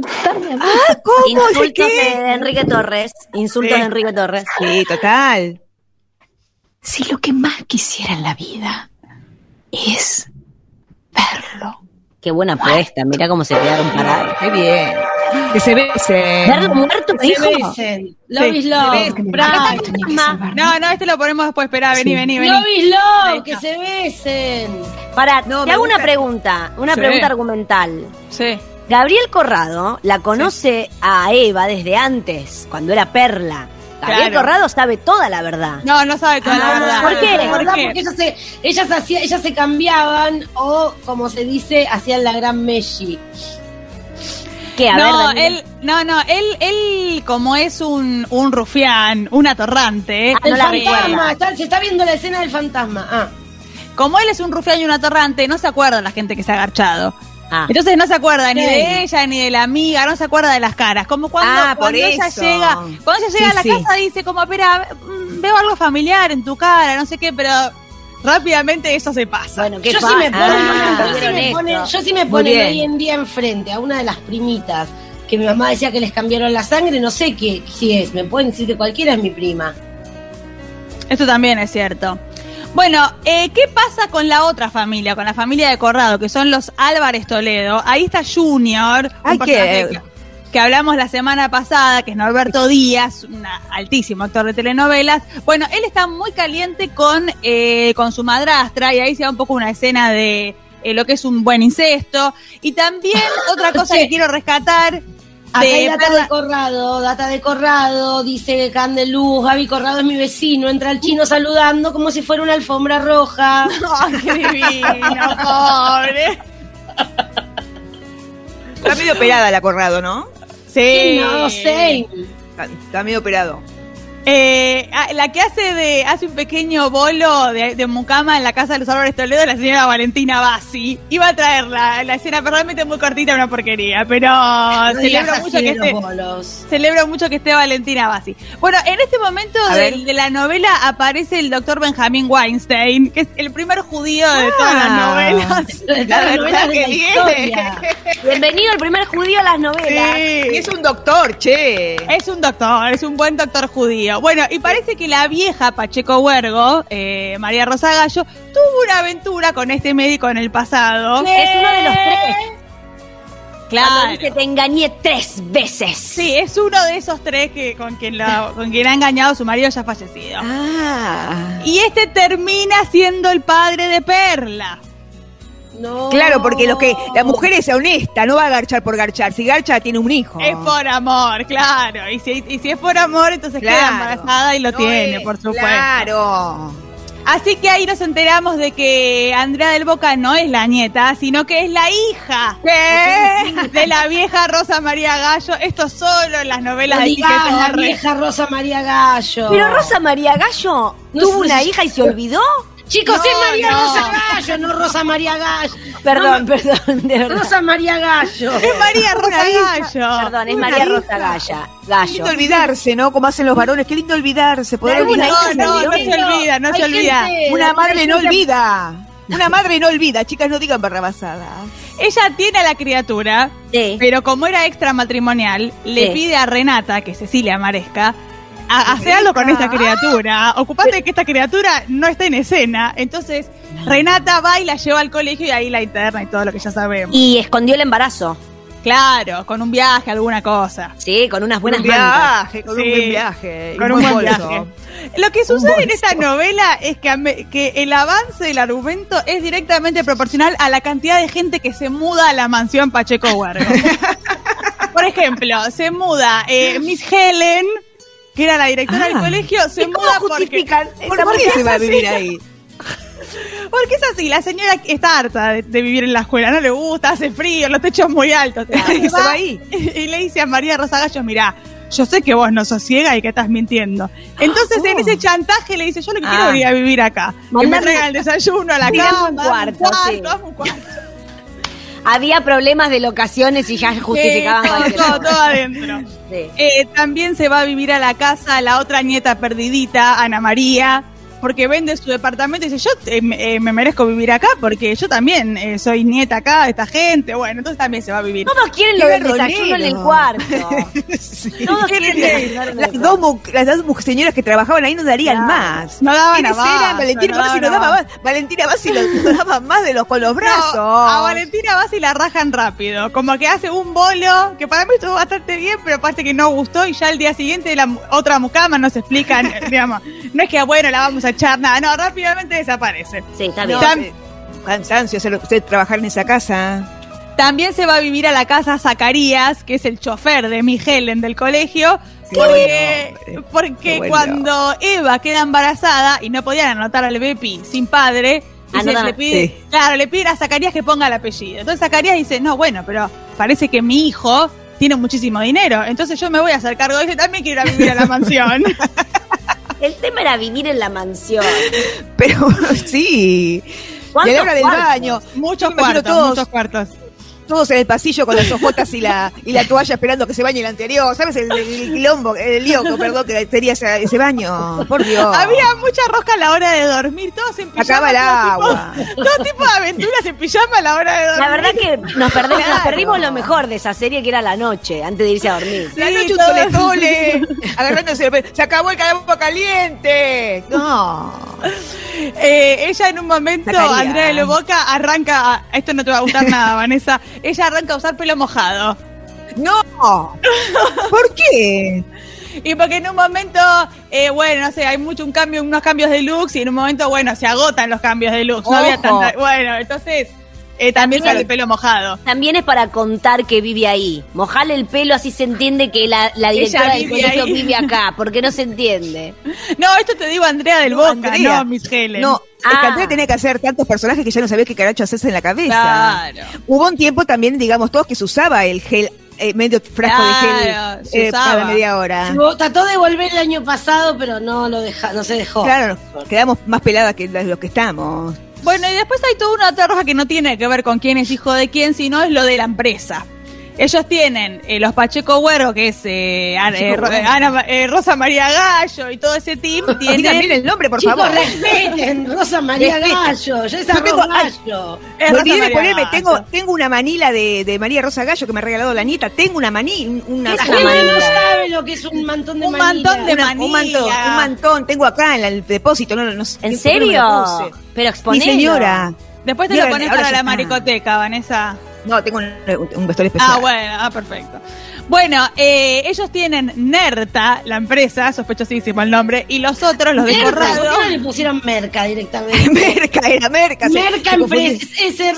¡Ah, cómo! Insultos de Enrique Torres. Insultos de Enrique Torres. Sí, total. Si lo que más quisiera en la vida es verlo. Qué buena apuesta, mirá cómo se quedaron parados. Qué bien. Que se besen. Verlo muerto, me dijo. Se besen. Love is love. No, no, este lo ponemos después. Esperá, vení, vení, vení. Love is love, que se besen. Pará, te hago una pregunta, una pregunta argumental. Sí. Gabriel Corrado la conoce a Eva desde antes, cuando era Perla. Gabriel claro. Corrado sabe toda la verdad. No, no sabe toda ah, la verdad. ¿Por qué? ¿Por ¿Por qué? Porque ellas se, ellas, hacía, ellas se cambiaban o, como se dice, hacían la gran Messi. ¿Qué? A no, ver, él, no, no, él, él como es un, un rufián, un atorrante. Ah, el no fantasma, está, se está viendo la escena del fantasma. Ah. Como él es un rufián y un atorrante, no se acuerda la gente que se ha agarchado. Ah. Entonces no se acuerda ni sí. de ella, ni de la amiga, no se acuerda de las caras. Como cuando, ah, cuando ella llega, cuando ella llega sí, a la sí. casa dice como, espera, veo algo familiar en tu cara, no sé qué, pero rápidamente eso se pasa. Bueno, yo, fa- sí me ponen, ah, yo, sí me ponen, yo sí me ponen hoy en día enfrente a una de las primitas que mi mamá decía que les cambiaron la sangre, no sé qué si es, me pueden decir que cualquiera es mi prima. Esto también es cierto. Bueno, eh, ¿qué pasa con la otra familia? Con la familia de Corrado, que son los Álvarez Toledo. Ahí está Junior, Ay, un personaje que, que hablamos la semana pasada, que es Norberto Díaz, un altísimo actor de telenovelas. Bueno, él está muy caliente con, eh, con su madrastra, y ahí se da un poco una escena de eh, lo que es un buen incesto. Y también otra cosa sí. que quiero rescatar... Acá hay data de Corrado, data de Corrado, dice Candeluz, Gaby Corrado es mi vecino, entra el chino saludando como si fuera una alfombra roja. ¡Ay, no, qué divino, pobre! Está medio operada la Corrado, ¿no? Sí. No, sí. Está, está medio operado. Eh, la que hace de hace un pequeño bolo de, de mucama en la casa de los Álvarez Toledo, la señora Valentina Bassi. Iba a traerla, la escena, pero realmente muy cortita, una porquería, pero no celebro mucho que esté bolos. celebro mucho que esté Valentina Bassi. Bueno, en este momento de, de la novela aparece el doctor Benjamín Weinstein, que es el primer judío ah, de todas las novelas. De todas las novelas de la historia. Bienvenido el primer judío a las novelas. Sí. Y es un doctor, che. Es un doctor, es un buen doctor judío. Bueno, y parece que la vieja Pacheco Huergo, eh, María Rosa Gallo, tuvo una aventura con este médico en el pasado. ¿Qué? Es uno de los tres. Claro. Dice, te engañé tres veces. Sí, es uno de esos tres que con quien, lo, con quien ha engañado su marido ya fallecido. Ah. Y este termina siendo el padre de Perla. No. Claro, porque los que la mujer es honesta, no va a garchar por garchar. Si garcha, tiene un hijo. Es por amor, claro. Y si, y si es por amor, entonces claro. queda embarazada y lo no tiene, es, por supuesto. Claro. Así que ahí nos enteramos de que Andrea del Boca no es la nieta, sino que es la hija ¿Qué? de la vieja Rosa María Gallo. Esto solo en las novelas no de digas, la vieja Rosa María Gallo. Pero Rosa María Gallo no tuvo una hija y se olvidó. Chicos, no, es María no. Rosa Gallo, no Rosa María Gallo. Perdón, no, perdón. De Rosa María Gallo. Es María Rosa Gallo. Perdón, es una María hija. Rosa Galla. Gallo. Qué lindo olvidarse, ¿no? Como hacen los varones. Qué lindo olvidarse. Poder no, no, no, no se olvida, no se olvida. Una madre no olvida. Una madre no olvida. Chicas, no digan barrabasadas. Ella tiene a la criatura, sí. pero como era extramatrimonial, le sí. pide a Renata, que Cecilia Maresca, hacé algo con esta criatura, ocupate pero, de que esta criatura no está en escena. Entonces Renata va y la lleva al colegio y ahí la interna y todo lo que ya sabemos. Y escondió el embarazo. Claro, con un viaje, alguna cosa. Sí, con unas buenas un viaje, mantas. Con sí, un buen viaje. Con un buen bolso. Viaje. Lo que sucede en esta novela es que, que el avance del argumento es directamente proporcional a la cantidad de gente que se muda a la mansión Pacheco Huergo. Por ejemplo, se muda eh, Miss Helen... que era la directora ah, del colegio, se muda porque... ¿Por, ¿Por qué se va a vivir ahí? Porque es así, la señora está harta de, de vivir en la escuela, no le gusta, hace frío, los techos muy altos. Claro, se va ahí. Y, y le dice a María Rosa Gallo, mirá, yo sé que vos no sos ciega y que estás mintiendo. Entonces oh. en ese chantaje le dice, yo lo que ah. quiero venir a vivir acá. Que me traigan el desayuno a la cama, un cuarto, un cuarto, un cuarto. Había problemas de locaciones y ya justificaban. Sí, todo, todo adentro. Sí. Eh, también se va a vivir a la casa la otra nieta perdidita, Ana María, porque vende su departamento y dice, yo eh, me merezco vivir acá porque yo también eh, soy nieta acá de esta gente. Bueno, entonces también se va a vivir. Todos quieren lo del desayuno en el cuarto. sí. Todos quieren el... Las dos mu- las dos señoras que trabajaban ahí no darían claro. más. No daban más. Valentina Bassi no daba más. Valentina Bassi lo daba más de los con los brazos. No, a Valentina Bassi la rajan rápido. Como que hace un bolo, que para mí estuvo bastante bien, pero parece que no gustó y ya el día siguiente la otra mucama nos explican, digamos. No es que, bueno, la vamos a echar nada, no, rápidamente desaparece. Sí, está bien. Tam- Cansancio, hacer usted trabajar en esa casa. También se va a vivir a la casa Zacarías, que es el chofer de mi Helen del colegio, sí, porque, bueno, porque bueno. cuando Eva queda embarazada y no podían anotar al Bepi sin padre, entonces le pide, sí. claro, le pide a Zacarías que ponga el apellido. Entonces Zacarías dice, no, bueno, pero parece que mi hijo tiene muchísimo dinero, entonces yo me voy a hacer cargo de eso, también quiero ir a vivir a la mansión. El tema era vivir en la mansión. Pero sí. Y a la hora del baño. Muchos cuartos, todos, muchos cuartos. todos en el pasillo con las ojotas y la, y la toalla esperando que se bañe el anterior. ¿Sabes? El, el quilombo, el lío, perdón, que sería ese, ese baño. Por Dios. Había mucha rosca a la hora de dormir. Todos en pijama. Acaba el agua. Tipo, todo tipo de aventuras en pijama a la hora de dormir. La verdad que nos perdimos, claro. nos perdimos lo mejor de esa serie, que era la noche, antes de irse a dormir. La sí, noche un tole-tole, agarrándose. Se acabó el calabo caliente. No. Eh, ella en un momento, Sacaría. Andrea del Boca, arranca... A, esto no te va a gustar nada, Vanessa. Ella arranca a usar pelo mojado. ¡No! ¿Por qué? Y porque en un momento, eh, bueno, no sé, hay mucho un cambio, unos cambios de looks, y en un momento, bueno, se agotan los cambios de looks. Ojo. No había tanta... Bueno, entonces... Eh, también, también sale el pelo mojado. También es para contar que vive ahí. Mojale el pelo, así se entiende que la, la directora del colegio ahí. Vive acá, porque no se entiende. No, esto te digo Andrea del no, Boca, Andrea. No mis Helen. No, ah. es que Andrea tenía que hacer tantos personajes que ya no sabía qué carajo hacerse en la cabeza. Claro. Hubo un tiempo también, digamos todos, que se usaba el gel. Eh, medio frasco claro, de gel eh, para media hora. Trató de volver el año pasado, pero no lo deja, no se dejó. Claro, quedamos más peladas que los que estamos. Bueno, y después hay toda una otra roja que no tiene que ver con quién es hijo de quién, sino es lo de la empresa. Ellos tienen eh, los Pacheco Güero, que es eh, Ana, eh, Ro, eh, Ana, eh, Rosa María Gallo y todo ese team. Tienen... También el nombre, por Chicos, favor. Respeten, Rosa María Gallo. Yo esa tengo, Gallo. Es Rosa María ponerme, Gallo. Tengo, tengo una manila de, de María Rosa Gallo que me ha regalado la nieta. Tengo una manila. Una es manila. No sabe lo que es un mantón de manila. Un mantón de una, manila. Un mantón, un mantón. Tengo acá en el depósito. No, no, no, ¿En serio? Pero exponelo. Mi señora. Después te Mira, lo pones para la maricoteca, Vanessa. No, tengo un, un vestuario especial. Ah, bueno, ah, perfecto. Bueno, eh, ellos tienen Nerta, la empresa, sospechosísimo el nombre, y los otros, los de Corrado. ¿Por qué no le pusieron Merca directamente? Merca, era Merca. Merca Empresa, S R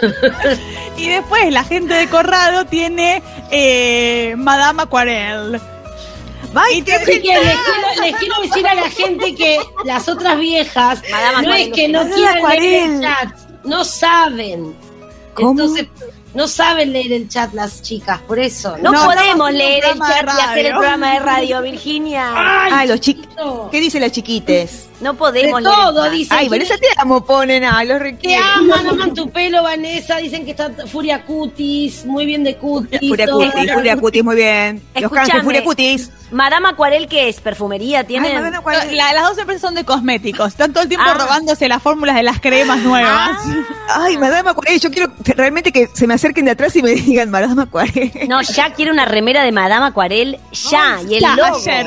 L. Y después la gente de Corrado tiene eh, Madame Acuarel. Y te les, quiero, les quiero decir a la gente que las otras viejas, Madame no es que no quieran leer el chat. No saben. ¿Cómo? Entonces, no saben leer el chat las chicas, por eso. No, no podemos leer el chat y hacer el programa de radio, Virginia. Ay, ay los chiquitos. ¿Qué dicen las chiquites? No podemos de leer. Todo, dicen. Ay, Vanessa, te amo, ponen a los requieren. Te aman, aman tu pelo, Vanessa. Dicen que está Furia Cutis, muy bien de cutis. Furia Cutis, Furia Cutis, muy bien. Los canjes, Furia Cutis. Madame Acuarel, ¿qué es? ¿Perfumería tiene? La, las dos empresas son de cosméticos. Están todo el tiempo ah. robándose las fórmulas de las cremas nuevas. Ah. Ay, Madame Acuarel, yo quiero realmente que se me acerquen de atrás y me digan Madame Acuarel. No, ya quiero una remera de Madame Acuarel, ya. Oh, y el ya, logo. Ayer.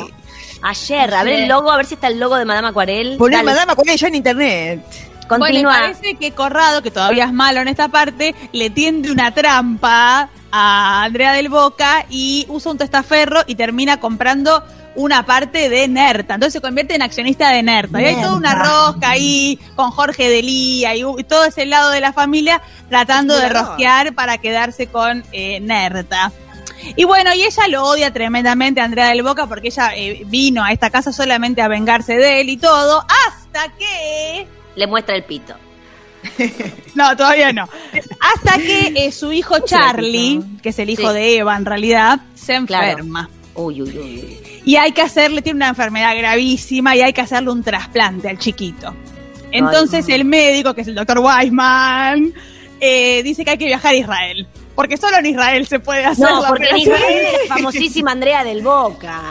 Ayer, a ver el logo, a ver si está el logo de Madame Acuarel. Poné Madame Acuarel ya en internet. Continúa. Bueno, parece que Corrado, que todavía es malo en esta parte, le tiende una trampa a Andrea del Boca y usa un testaferro y termina comprando una parte de Nerta. Entonces se convierte en accionista de Nerta. Nerta. Y hay toda una rosca ahí con Jorge Delía y todo ese lado de la familia tratando de rosquear para quedarse con eh, Nerta. Y bueno, y ella lo odia tremendamente a Andrea del Boca porque ella eh, vino a esta casa solamente a vengarse de él y todo, hasta que... Le muestra el pito. No, todavía no. Hasta que eh, su hijo Charlie, que es el hijo sí. de Eva en realidad, se enferma. Claro. Uy, uy, uy. Y hay que hacerle, tiene una enfermedad gravísima y hay que hacerle un trasplante al chiquito. Entonces Ay, el médico, que es el doctor Weisman, eh, dice que hay que viajar a Israel. Porque solo en Israel se puede hacer no, la porque operación. En Israel es famosísima Andrea del Boca.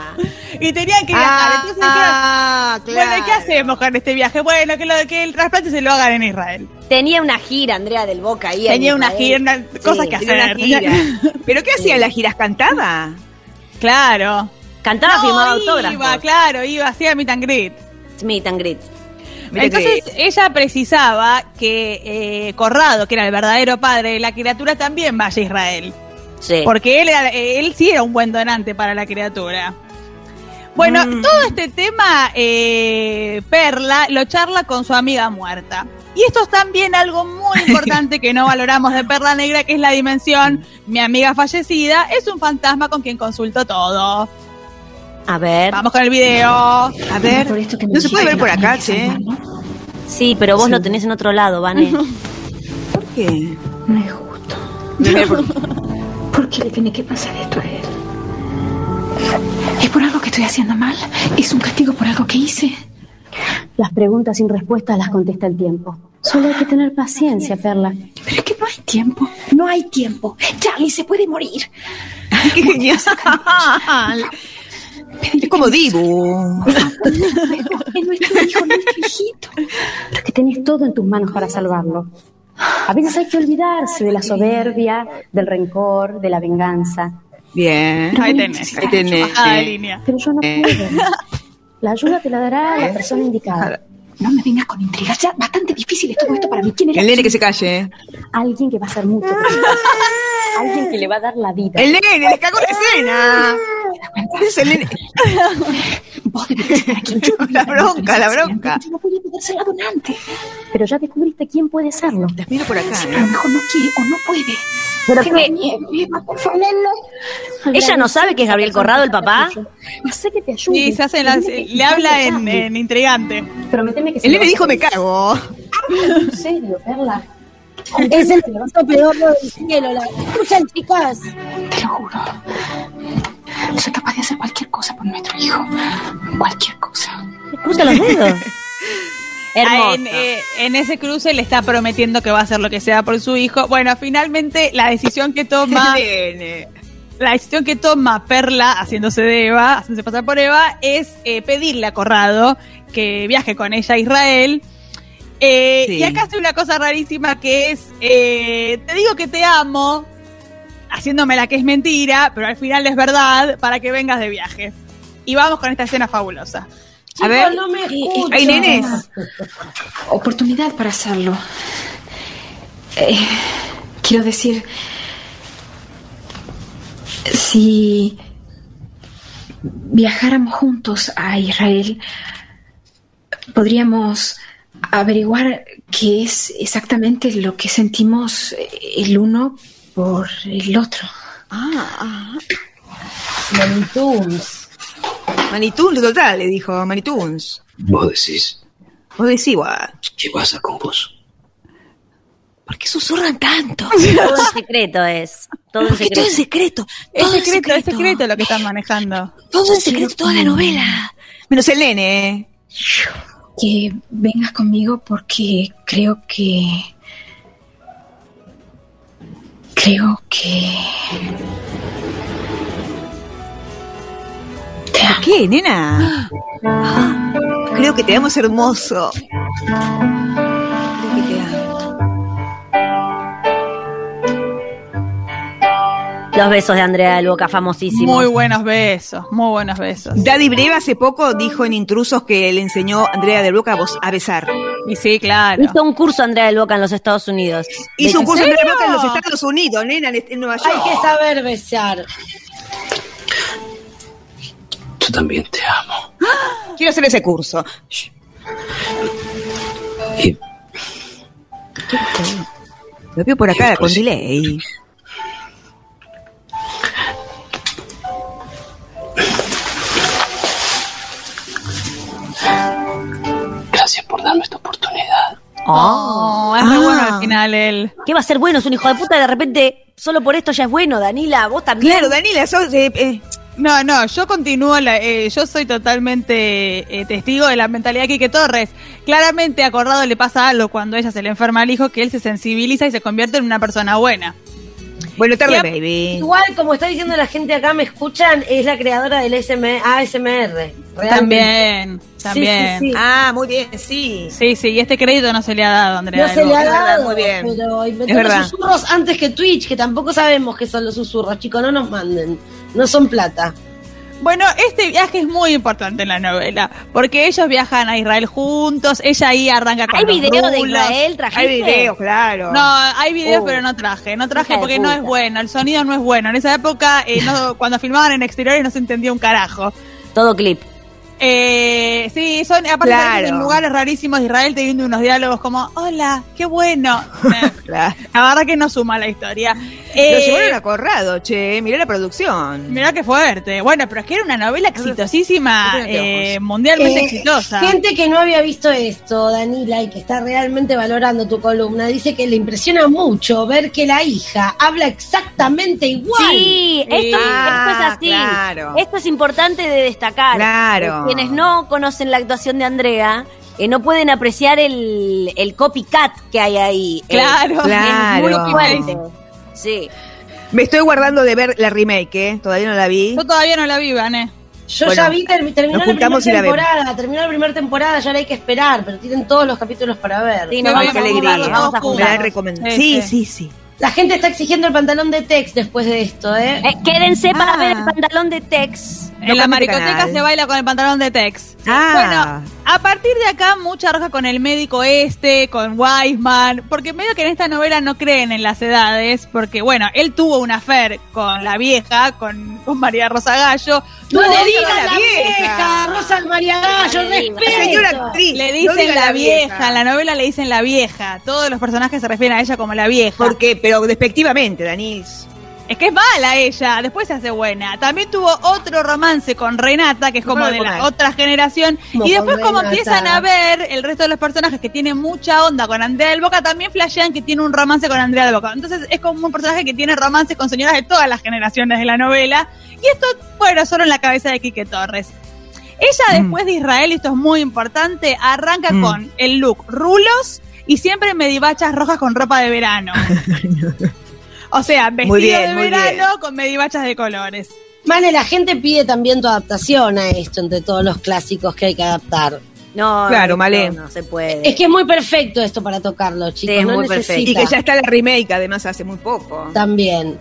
Y tenían que viajar. Ah, entonces, ah, claro. Bueno, ¿qué hacemos con este viaje? Bueno, que, lo, que el trasplante se lo hagan en Israel. Tenía una gira Andrea del Boca ahí. Tenía una gira, una, cosas sí, que hacer. Gira. ¿Pero qué hacían sí. las giras? ¿Cantaba? Claro. Cantaba, no, firmaba autógrafos. Iba, claro, iba, hacía meet and greet. Meet and greet. Entonces ella precisaba que eh, Corrado, que era el verdadero padre de la criatura, también vaya a Israel. Sí. Porque él, era, él sí era un buen donante para la criatura. Bueno, mm. todo este tema, eh, Perla lo charla con su amiga muerta. Y esto es también algo muy importante que no valoramos de Perla Negra, que es la dimensión, mi amiga fallecida es un fantasma con quien consulto todo. A ver. Vamos con el video. A ver. No se puede ver por acá, che. Sí, pero vos sí. lo tenés en otro lado, Vane. ¿Por qué? No es justo. No. ¿Por qué le tiene que pasar esto a él? ¿Es por algo que estoy haciendo mal? ¿Es un castigo por algo que hice? Las preguntas sin respuesta las contesta el tiempo. Solo hay que tener paciencia, Perla. Pero es que no hay hay tiempo, no hay tiempo. Charlie se puede morir. ¡Qué genial! Es como Dibu. Es nuestro hijo, nuestro hijito. Pero es que tenés todo en tus manos para salvarlo. A veces hay que olvidarse de la soberbia, del rencor, de la venganza. Bien, no, ahí tenés, ahí tenés. Ayuda. Pero yo no puedo. La ayuda te la dará la persona indicada. No me vengas con intrigas, ya bastante difícil es todo esto para mí. ¿Quién es? El nene que se calle. Alguien que va a hacer mucho. Alguien que le va a dar la vida. El nene, le cago en escena. Es el nene. Vos debes estar aquí. La bronca, la bronca. Yo no podía poder ser la donante. Pero ya descubriste quién puede serlo. Las miro por acá. A lo mejor no quiere o no puede. Pero ella no sabe que es Gabriel Corrado el papá. No sé que te ayude. Sí, se hace las, le, le habla en, en intrigante. Prometeme que él le dijo me cago. En serio, Perla. Es el peor del cielo. La escuchan, chicas. Te lo juro. No soy capaz de hacer cualquier cosa por nuestro hijo. Cualquier cosa. Cruza los dedos. Ah, en, eh, en ese cruce le está prometiendo que va a hacer lo que sea por su hijo. Bueno, finalmente la decisión que toma la decisión que toma Perla, haciéndose de Eva, haciéndose pasar por Eva, es eh, pedirle a Corrado que viaje con ella a Israel. Eh, sí. Y acá hace una cosa rarísima que es, eh, te digo que te amo, haciéndome la que es mentira, pero al final es verdad, para que vengas de viaje. Y vamos con esta escena fabulosa. A Chico, ver, no me escucho. Hay nenes. Oportunidad para hacerlo. Eh, quiero decir, si viajáramos juntos a Israel, podríamos averiguar qué es exactamente lo que sentimos el uno por el otro. Ah, Manitunes. Manitunes, total, le dijo, Manitunes. Vos decís. Vos decís, guau. ¿Qué pasa con vos? ¿Por qué susurran tanto? Todo en secreto es. Todo en secreto. Todo en secreto. Es secreto, es secreto lo que están manejando. Todo en secreto, toda la novela. Menos el nene. Que vengas conmigo porque creo que... Creo que... ¿Por qué, nena? Ah, creo que te amo, es hermoso. Creo que te amo. Los besos de Andrea del Boca, famosísimos. Muy buenos besos, muy buenos besos. Daddy Breva hace poco dijo en Intrusos que le enseñó a Andrea del Boca a besar. Y sí, claro. Hizo un curso Andrea del Boca en los Estados Unidos. Hizo un curso Andrea del Boca en los Estados Unidos, nena, en Nueva York. Hay que saber besar. Yo también te amo. Quiero hacer ese curso. Y... Lo veo por acá con delay. Gracias por darme esta oportunidad. Oh, es muy ah. bueno al final él. ¿Qué va a ser bueno? Es un hijo de puta y de repente solo por esto ya es bueno, Daniela. Vos también. Claro, Daniela, sos... Eh, eh. No, no, yo continúo, la, eh, yo soy totalmente eh, testigo de la mentalidad de Quique Torres. Claramente a Corrado le pasa algo cuando ella se le enferma al hijo, que él se sensibiliza y se convierte en una persona buena. Bueno, tarde, baby. Igual, como está diciendo la gente acá, me escuchan, es la creadora del A S M R. También, también. Sí, sí, sí. Ah, muy bien, sí. Sí, sí, y este crédito no se le ha dado, Andrea. No se le ha dado, muy bien. Pero inventó los susurros antes que Twitch, que tampoco sabemos qué son los susurros, chicos, no nos manden. No son plata. Bueno, este viaje es muy importante en la novela, porque ellos viajan a Israel juntos, ella ahí arranca con los rulos. ¿Hay video de Israel? ¿Trajiste? Hay video, claro. No, hay videos, uh, pero no traje, no traje porque no es bueno, el sonido no es bueno. En esa época, eh, no, cuando filmaban en exteriores no se entendía un carajo. Todo clip. Eh, sí, son, aparte claro. son lugares rarísimos de Israel teniendo unos diálogos como, hola, qué bueno. Claro. La verdad que no suma la historia. Eh, Lo llevaron a Corrado, che, mirá la producción. Mirá qué fuerte. Bueno, pero es que era una novela exitosísima, eh, mundialmente eh, exitosa. Gente que no había visto esto, Daniela, y que está realmente valorando tu columna, dice que le impresiona mucho ver que la hija habla exactamente igual. Sí, sí. Esto, ah, esto es así. Claro. Esto es importante de destacar. Claro. Quienes no conocen la actuación de Andrea, eh, no pueden apreciar el, el copycat que hay ahí. Claro, eh, claro. Es muy fuerte. Sí. Me estoy guardando de ver la remake, ¿eh? Todavía no la vi. Yo todavía no la vi, Vané. Yo bueno, ya vi, term terminó la primera temporada, la terminó la primera temporada, ya la hay que esperar, pero tienen todos los capítulos para ver. Sí, no, vamos a alegría, vamos, vamos a jugar. La sí, sí, sí. La gente está exigiendo el pantalón de Tex después de esto, ¿eh? eh quédense ah. para ver el pantalón de Tex. En no la maricoteca se baila con el pantalón de Tex. Ah. Bueno, a partir de acá, mucha roja con el médico este, con Weisman, porque medio que en esta novela no creen en las edades, porque, bueno, él tuvo una affair con la vieja, con, con María Rosa Gallo. ¡No le digas la vieja, vieja! Rosa María Gallo, respeto. Le dicen no la, la vieja. vieja, en la novela le dicen la vieja. Todos los personajes se refieren a ella como la vieja. ¿Por qué? Pero despectivamente, Danils. Es que es mala ella, después se hace buena. También tuvo otro romance con Renata, que es como de la otra generación. Como y después como Renata. Empiezan a ver el resto de los personajes que tienen mucha onda con Andrea del Boca, también flashean que tiene un romance con Andrea del Boca. Entonces es como un personaje que tiene romances con señoras de todas las generaciones de la novela. Y esto, bueno, solo en la cabeza de Quique Torres. Ella después mm. de Israel, y esto es muy importante, arranca mm. con el look rulos y siempre medivachas rojas con ropa de verano. O sea, vestido bien, de verano con medivachas de colores. Vale, la gente pide también tu adaptación a esto, entre todos los clásicos que hay que adaptar. No, claro, no, Malé. No, no se puede. Es que es muy perfecto esto para tocarlo, chicos. Sí, es no muy necesita. Perfecto. Y que ya está la remake, además, hace muy poco. También.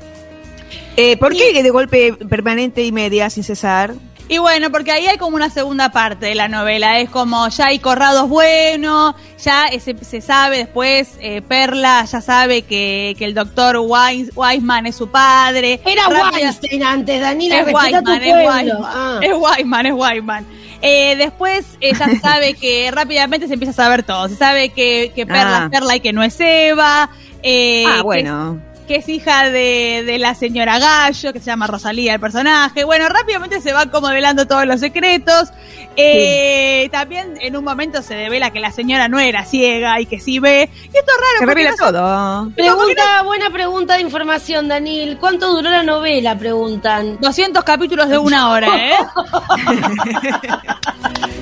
Eh, ¿Por y... qué de golpe permanente y media sin cesar? Y bueno, porque ahí hay como una segunda parte de la novela, es como ya hay Corrados bueno, ya se, se sabe después, eh, Perla ya sabe que, que el doctor Weis, Weisman es su padre. Era Rápida, Weinstein antes, Daniela, es Weisman, es Weisman, ah. es Weisman, es Weisman. Eh, después ella sabe que rápidamente se empieza a saber todo, se sabe que, que Perla ah. es Perla y que no es Eva. Eh, ah, bueno. Que, que es hija de, de la señora Gallo, que se llama Rosalía el personaje. Bueno, rápidamente se van como develando todos los secretos. Eh, sí. También en un momento se devela que la señora no era ciega y que sí ve. Y esto es raro. Se revela no todo. Pregunta, no... Buena pregunta de información, Daniel. ¿Cuánto duró la novela? Preguntan. doscientos capítulos de una hora, ¿eh?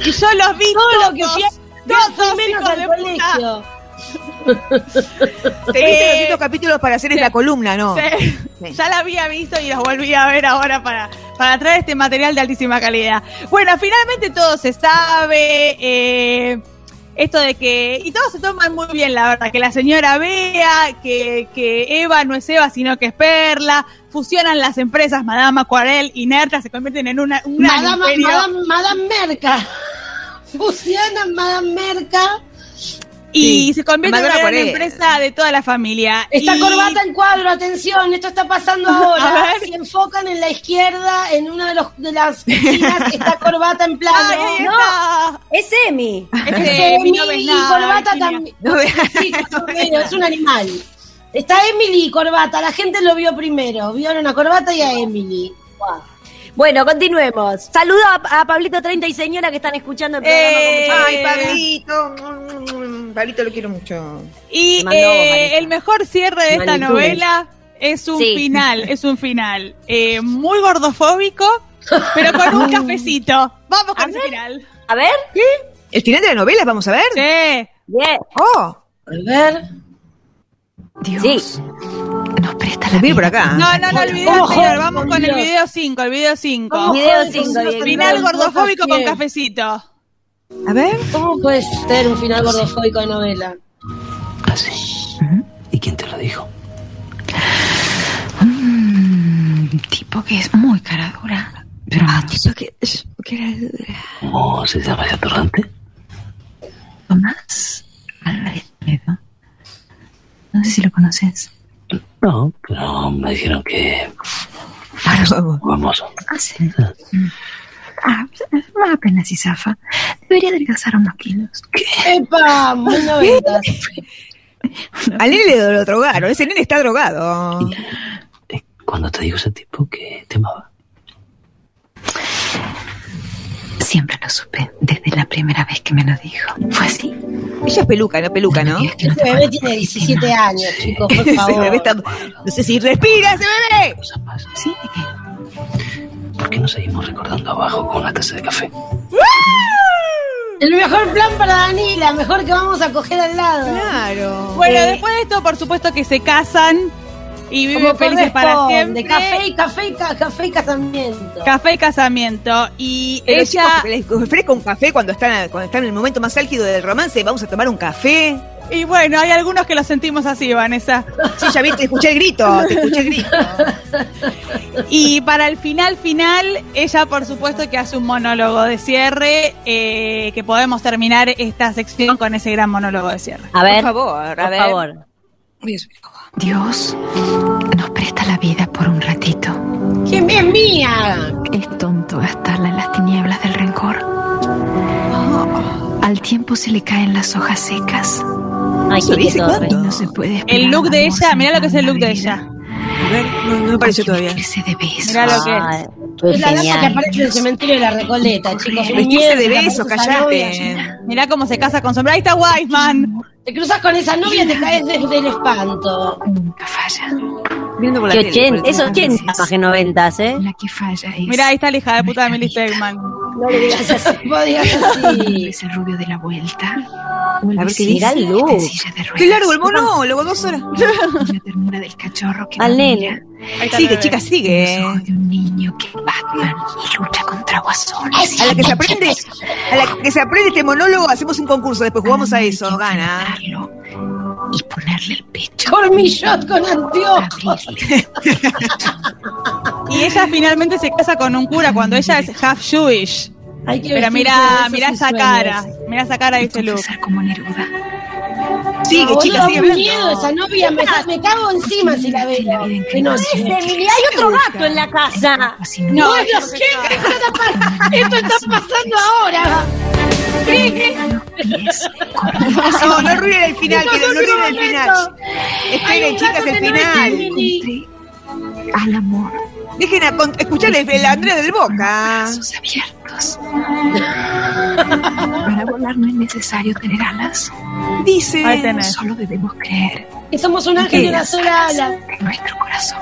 Y yo los vi todo todos, lo que todos menos al colegio. Puta. Teniste eh, doscientos capítulos para hacer sí, esta columna, ¿no? Sí. Sí. Ya la había visto y los volví a ver ahora para, para traer este material de altísima calidad. Bueno, finalmente todo se sabe. Eh, esto de que... Y todos se toman muy bien, la verdad. Que la señora vea que, que Eva no es Eva, sino que es Perla. Fusionan las empresas Madame Acuarel y Nerta. Se convierten en una, un gran Madame, imperio. Madame, Madame Merca. Fusionan Madame Merca... Y sí. se convierte en una empresa de toda la familia. Esta y... corbata en cuadro, atención, esto está pasando ahora. Se enfocan en la izquierda, en una de, los, de las esquinas, esta corbata en plano. Ay, no, es Emi. Es Emi no y nada, corbata también. No ve... sí, no ve... es un animal. Está Emily y corbata, la gente lo vio primero. Vieron una corbata y a Emily. Wow. Bueno, continuemos. Saludo a, a Pablito treinta y señora que están escuchando el programa. Eh, con mucho... Ay, Pablito. Pablito lo quiero mucho. Y eh, el mejor cierre de esta novela es un sí. final, es un final. Eh, muy gordofóbico, pero con un cafecito. Vamos con el final. A ver. ¿Qué? ¿El final de la novela? Vamos a ver. Sí. Bien. Oh. A ver. Dios. Sí. Nos presta la vida. Por acá. No, no, no, el video anterior. Vamos con el video cinco, el video cinco. Video cinco. Final gordofóbico con cafecito. A ver. ¿Cómo puede ser un final gordofóbico de novela? Así. ¿Y quién te lo dijo? Un tipo que es muy cara dura. Pero un tipo que es... ¿Cómo se llama ese atorrante? Tomás Álvarez Medo. No sé si lo conoces. No, pero me dijeron que... Famoso. Ah, sí. Ah, más apenas y zafa. Debería adelgazar unos kilos. ¿Qué? ¡Epa! Muy noventas. Al nene lo drogaron. Ese nene está drogado. Cuando te digo ese tipo, ¿qué te amaba? Siempre lo supe, desde la primera vez que me lo dijo. Fue así. Ella es peluca, no peluca, ¿no? Este no bebé tiene diecisiete años, chicos, por favor. Está... No sé si respira ese bebé. ¿Sí? ¿De qué? ¿Por qué no seguimos recordando abajo con una taza de café? El mejor plan para Daniela, mejor que vamos a coger al lado. Claro. Bueno, eh. después de esto, por supuesto que se casan y viven felices para siempre. De café y café y ca café y casamiento. Café y casamiento. Y pero ella les ofrezco un café cuando están, cuando están en el momento más álgido del romance. Vamos a tomar un café. Y bueno, hay algunos que lo sentimos así, Vanessa. Sí, ya vi, te escuché el grito, te escuché el grito. Y para el final final, ella por supuesto que hace un monólogo de cierre, eh, que podemos terminar esta sección con ese gran monólogo de cierre. A ver, por favor, a por ver. favor. Dios nos presta la vida por un ratito. ¡Quién es mía! Es tonto gastarla en las tinieblas del rencor. Oh. Al tiempo se le caen las hojas secas. Ay, ¿qué dice cuándo? No se puede esperar. El look de ella, mirá lo que es el look de ella. A ver, no, no me pareció todavía. Mirá lo que es. Es la dama que aparece en el cementerio de la Recoleta, chicos. Vestirse de besos, callate. Mirá cómo se casa con sombra. Ahí está Wiseman. Te cruzas con esa novia y te caes desde el espanto. Nunca falla. Viendo por la tele. Es ochenta, paje noventas, ¿eh? La que falla es. Mirá, ahí está la hija de puta de Milly Stegman. No le digas así, podías así. Es el rubio de la vuelta. A ver qué dice. Mirá el look. Qué largo el monólogo, dos horas. La ternura del cachorro que al nene. Sigue, chicas, sigue. Soy un niño que Batman y lucha contra guasones. A la que se aprende, a la que se aprende este monólogo, hacemos un concurso, después jugamos a eso, gana. Y ponerle el pecho. Con mi shot con anteojos. Y ella finalmente se casa con un cura cuando ella es half Jewish. Ay, pero mira, mira esa cara, mira esa cara de ese look. Como Neruda. Sigue, no, chicas, sigue. Tengo miedo, esa novia me, me cago encima si la veo. No, sí, hay otro gato en la casa. No, no, Dios, ¿qué? ¿Qué está esto está pasando ahora? ¿Qué? No, no ruinen el final, que no ruinen el final. Esperen, chicas, el final. Al amor. Dejen a escucharles el Andrea del Boca. Brazos abiertos. Para volar no es necesario tener alas. Dice, solo debemos creer que somos un ángel de una sola ala. En nuestro corazón.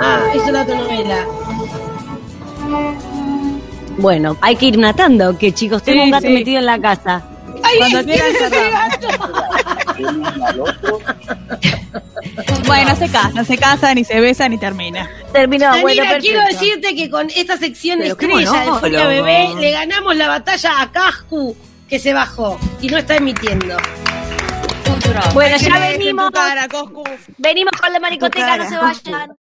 Ah, es una novela. Bueno, hay que ir natando, que chicos, tengo sí, un gato sí. metido en la casa. ¡Ay, cuando sí, bueno, se casan, se casan y se besan y termina. Terminó, Daniela, bueno, perfecto. Quiero decirte que con esta sección pero estrella no, de Furia Bebé le ganamos la batalla a Coscu, que se bajó y no está emitiendo. Bueno, ya venimos. Cara, venimos con la maricoteca, no se vayan.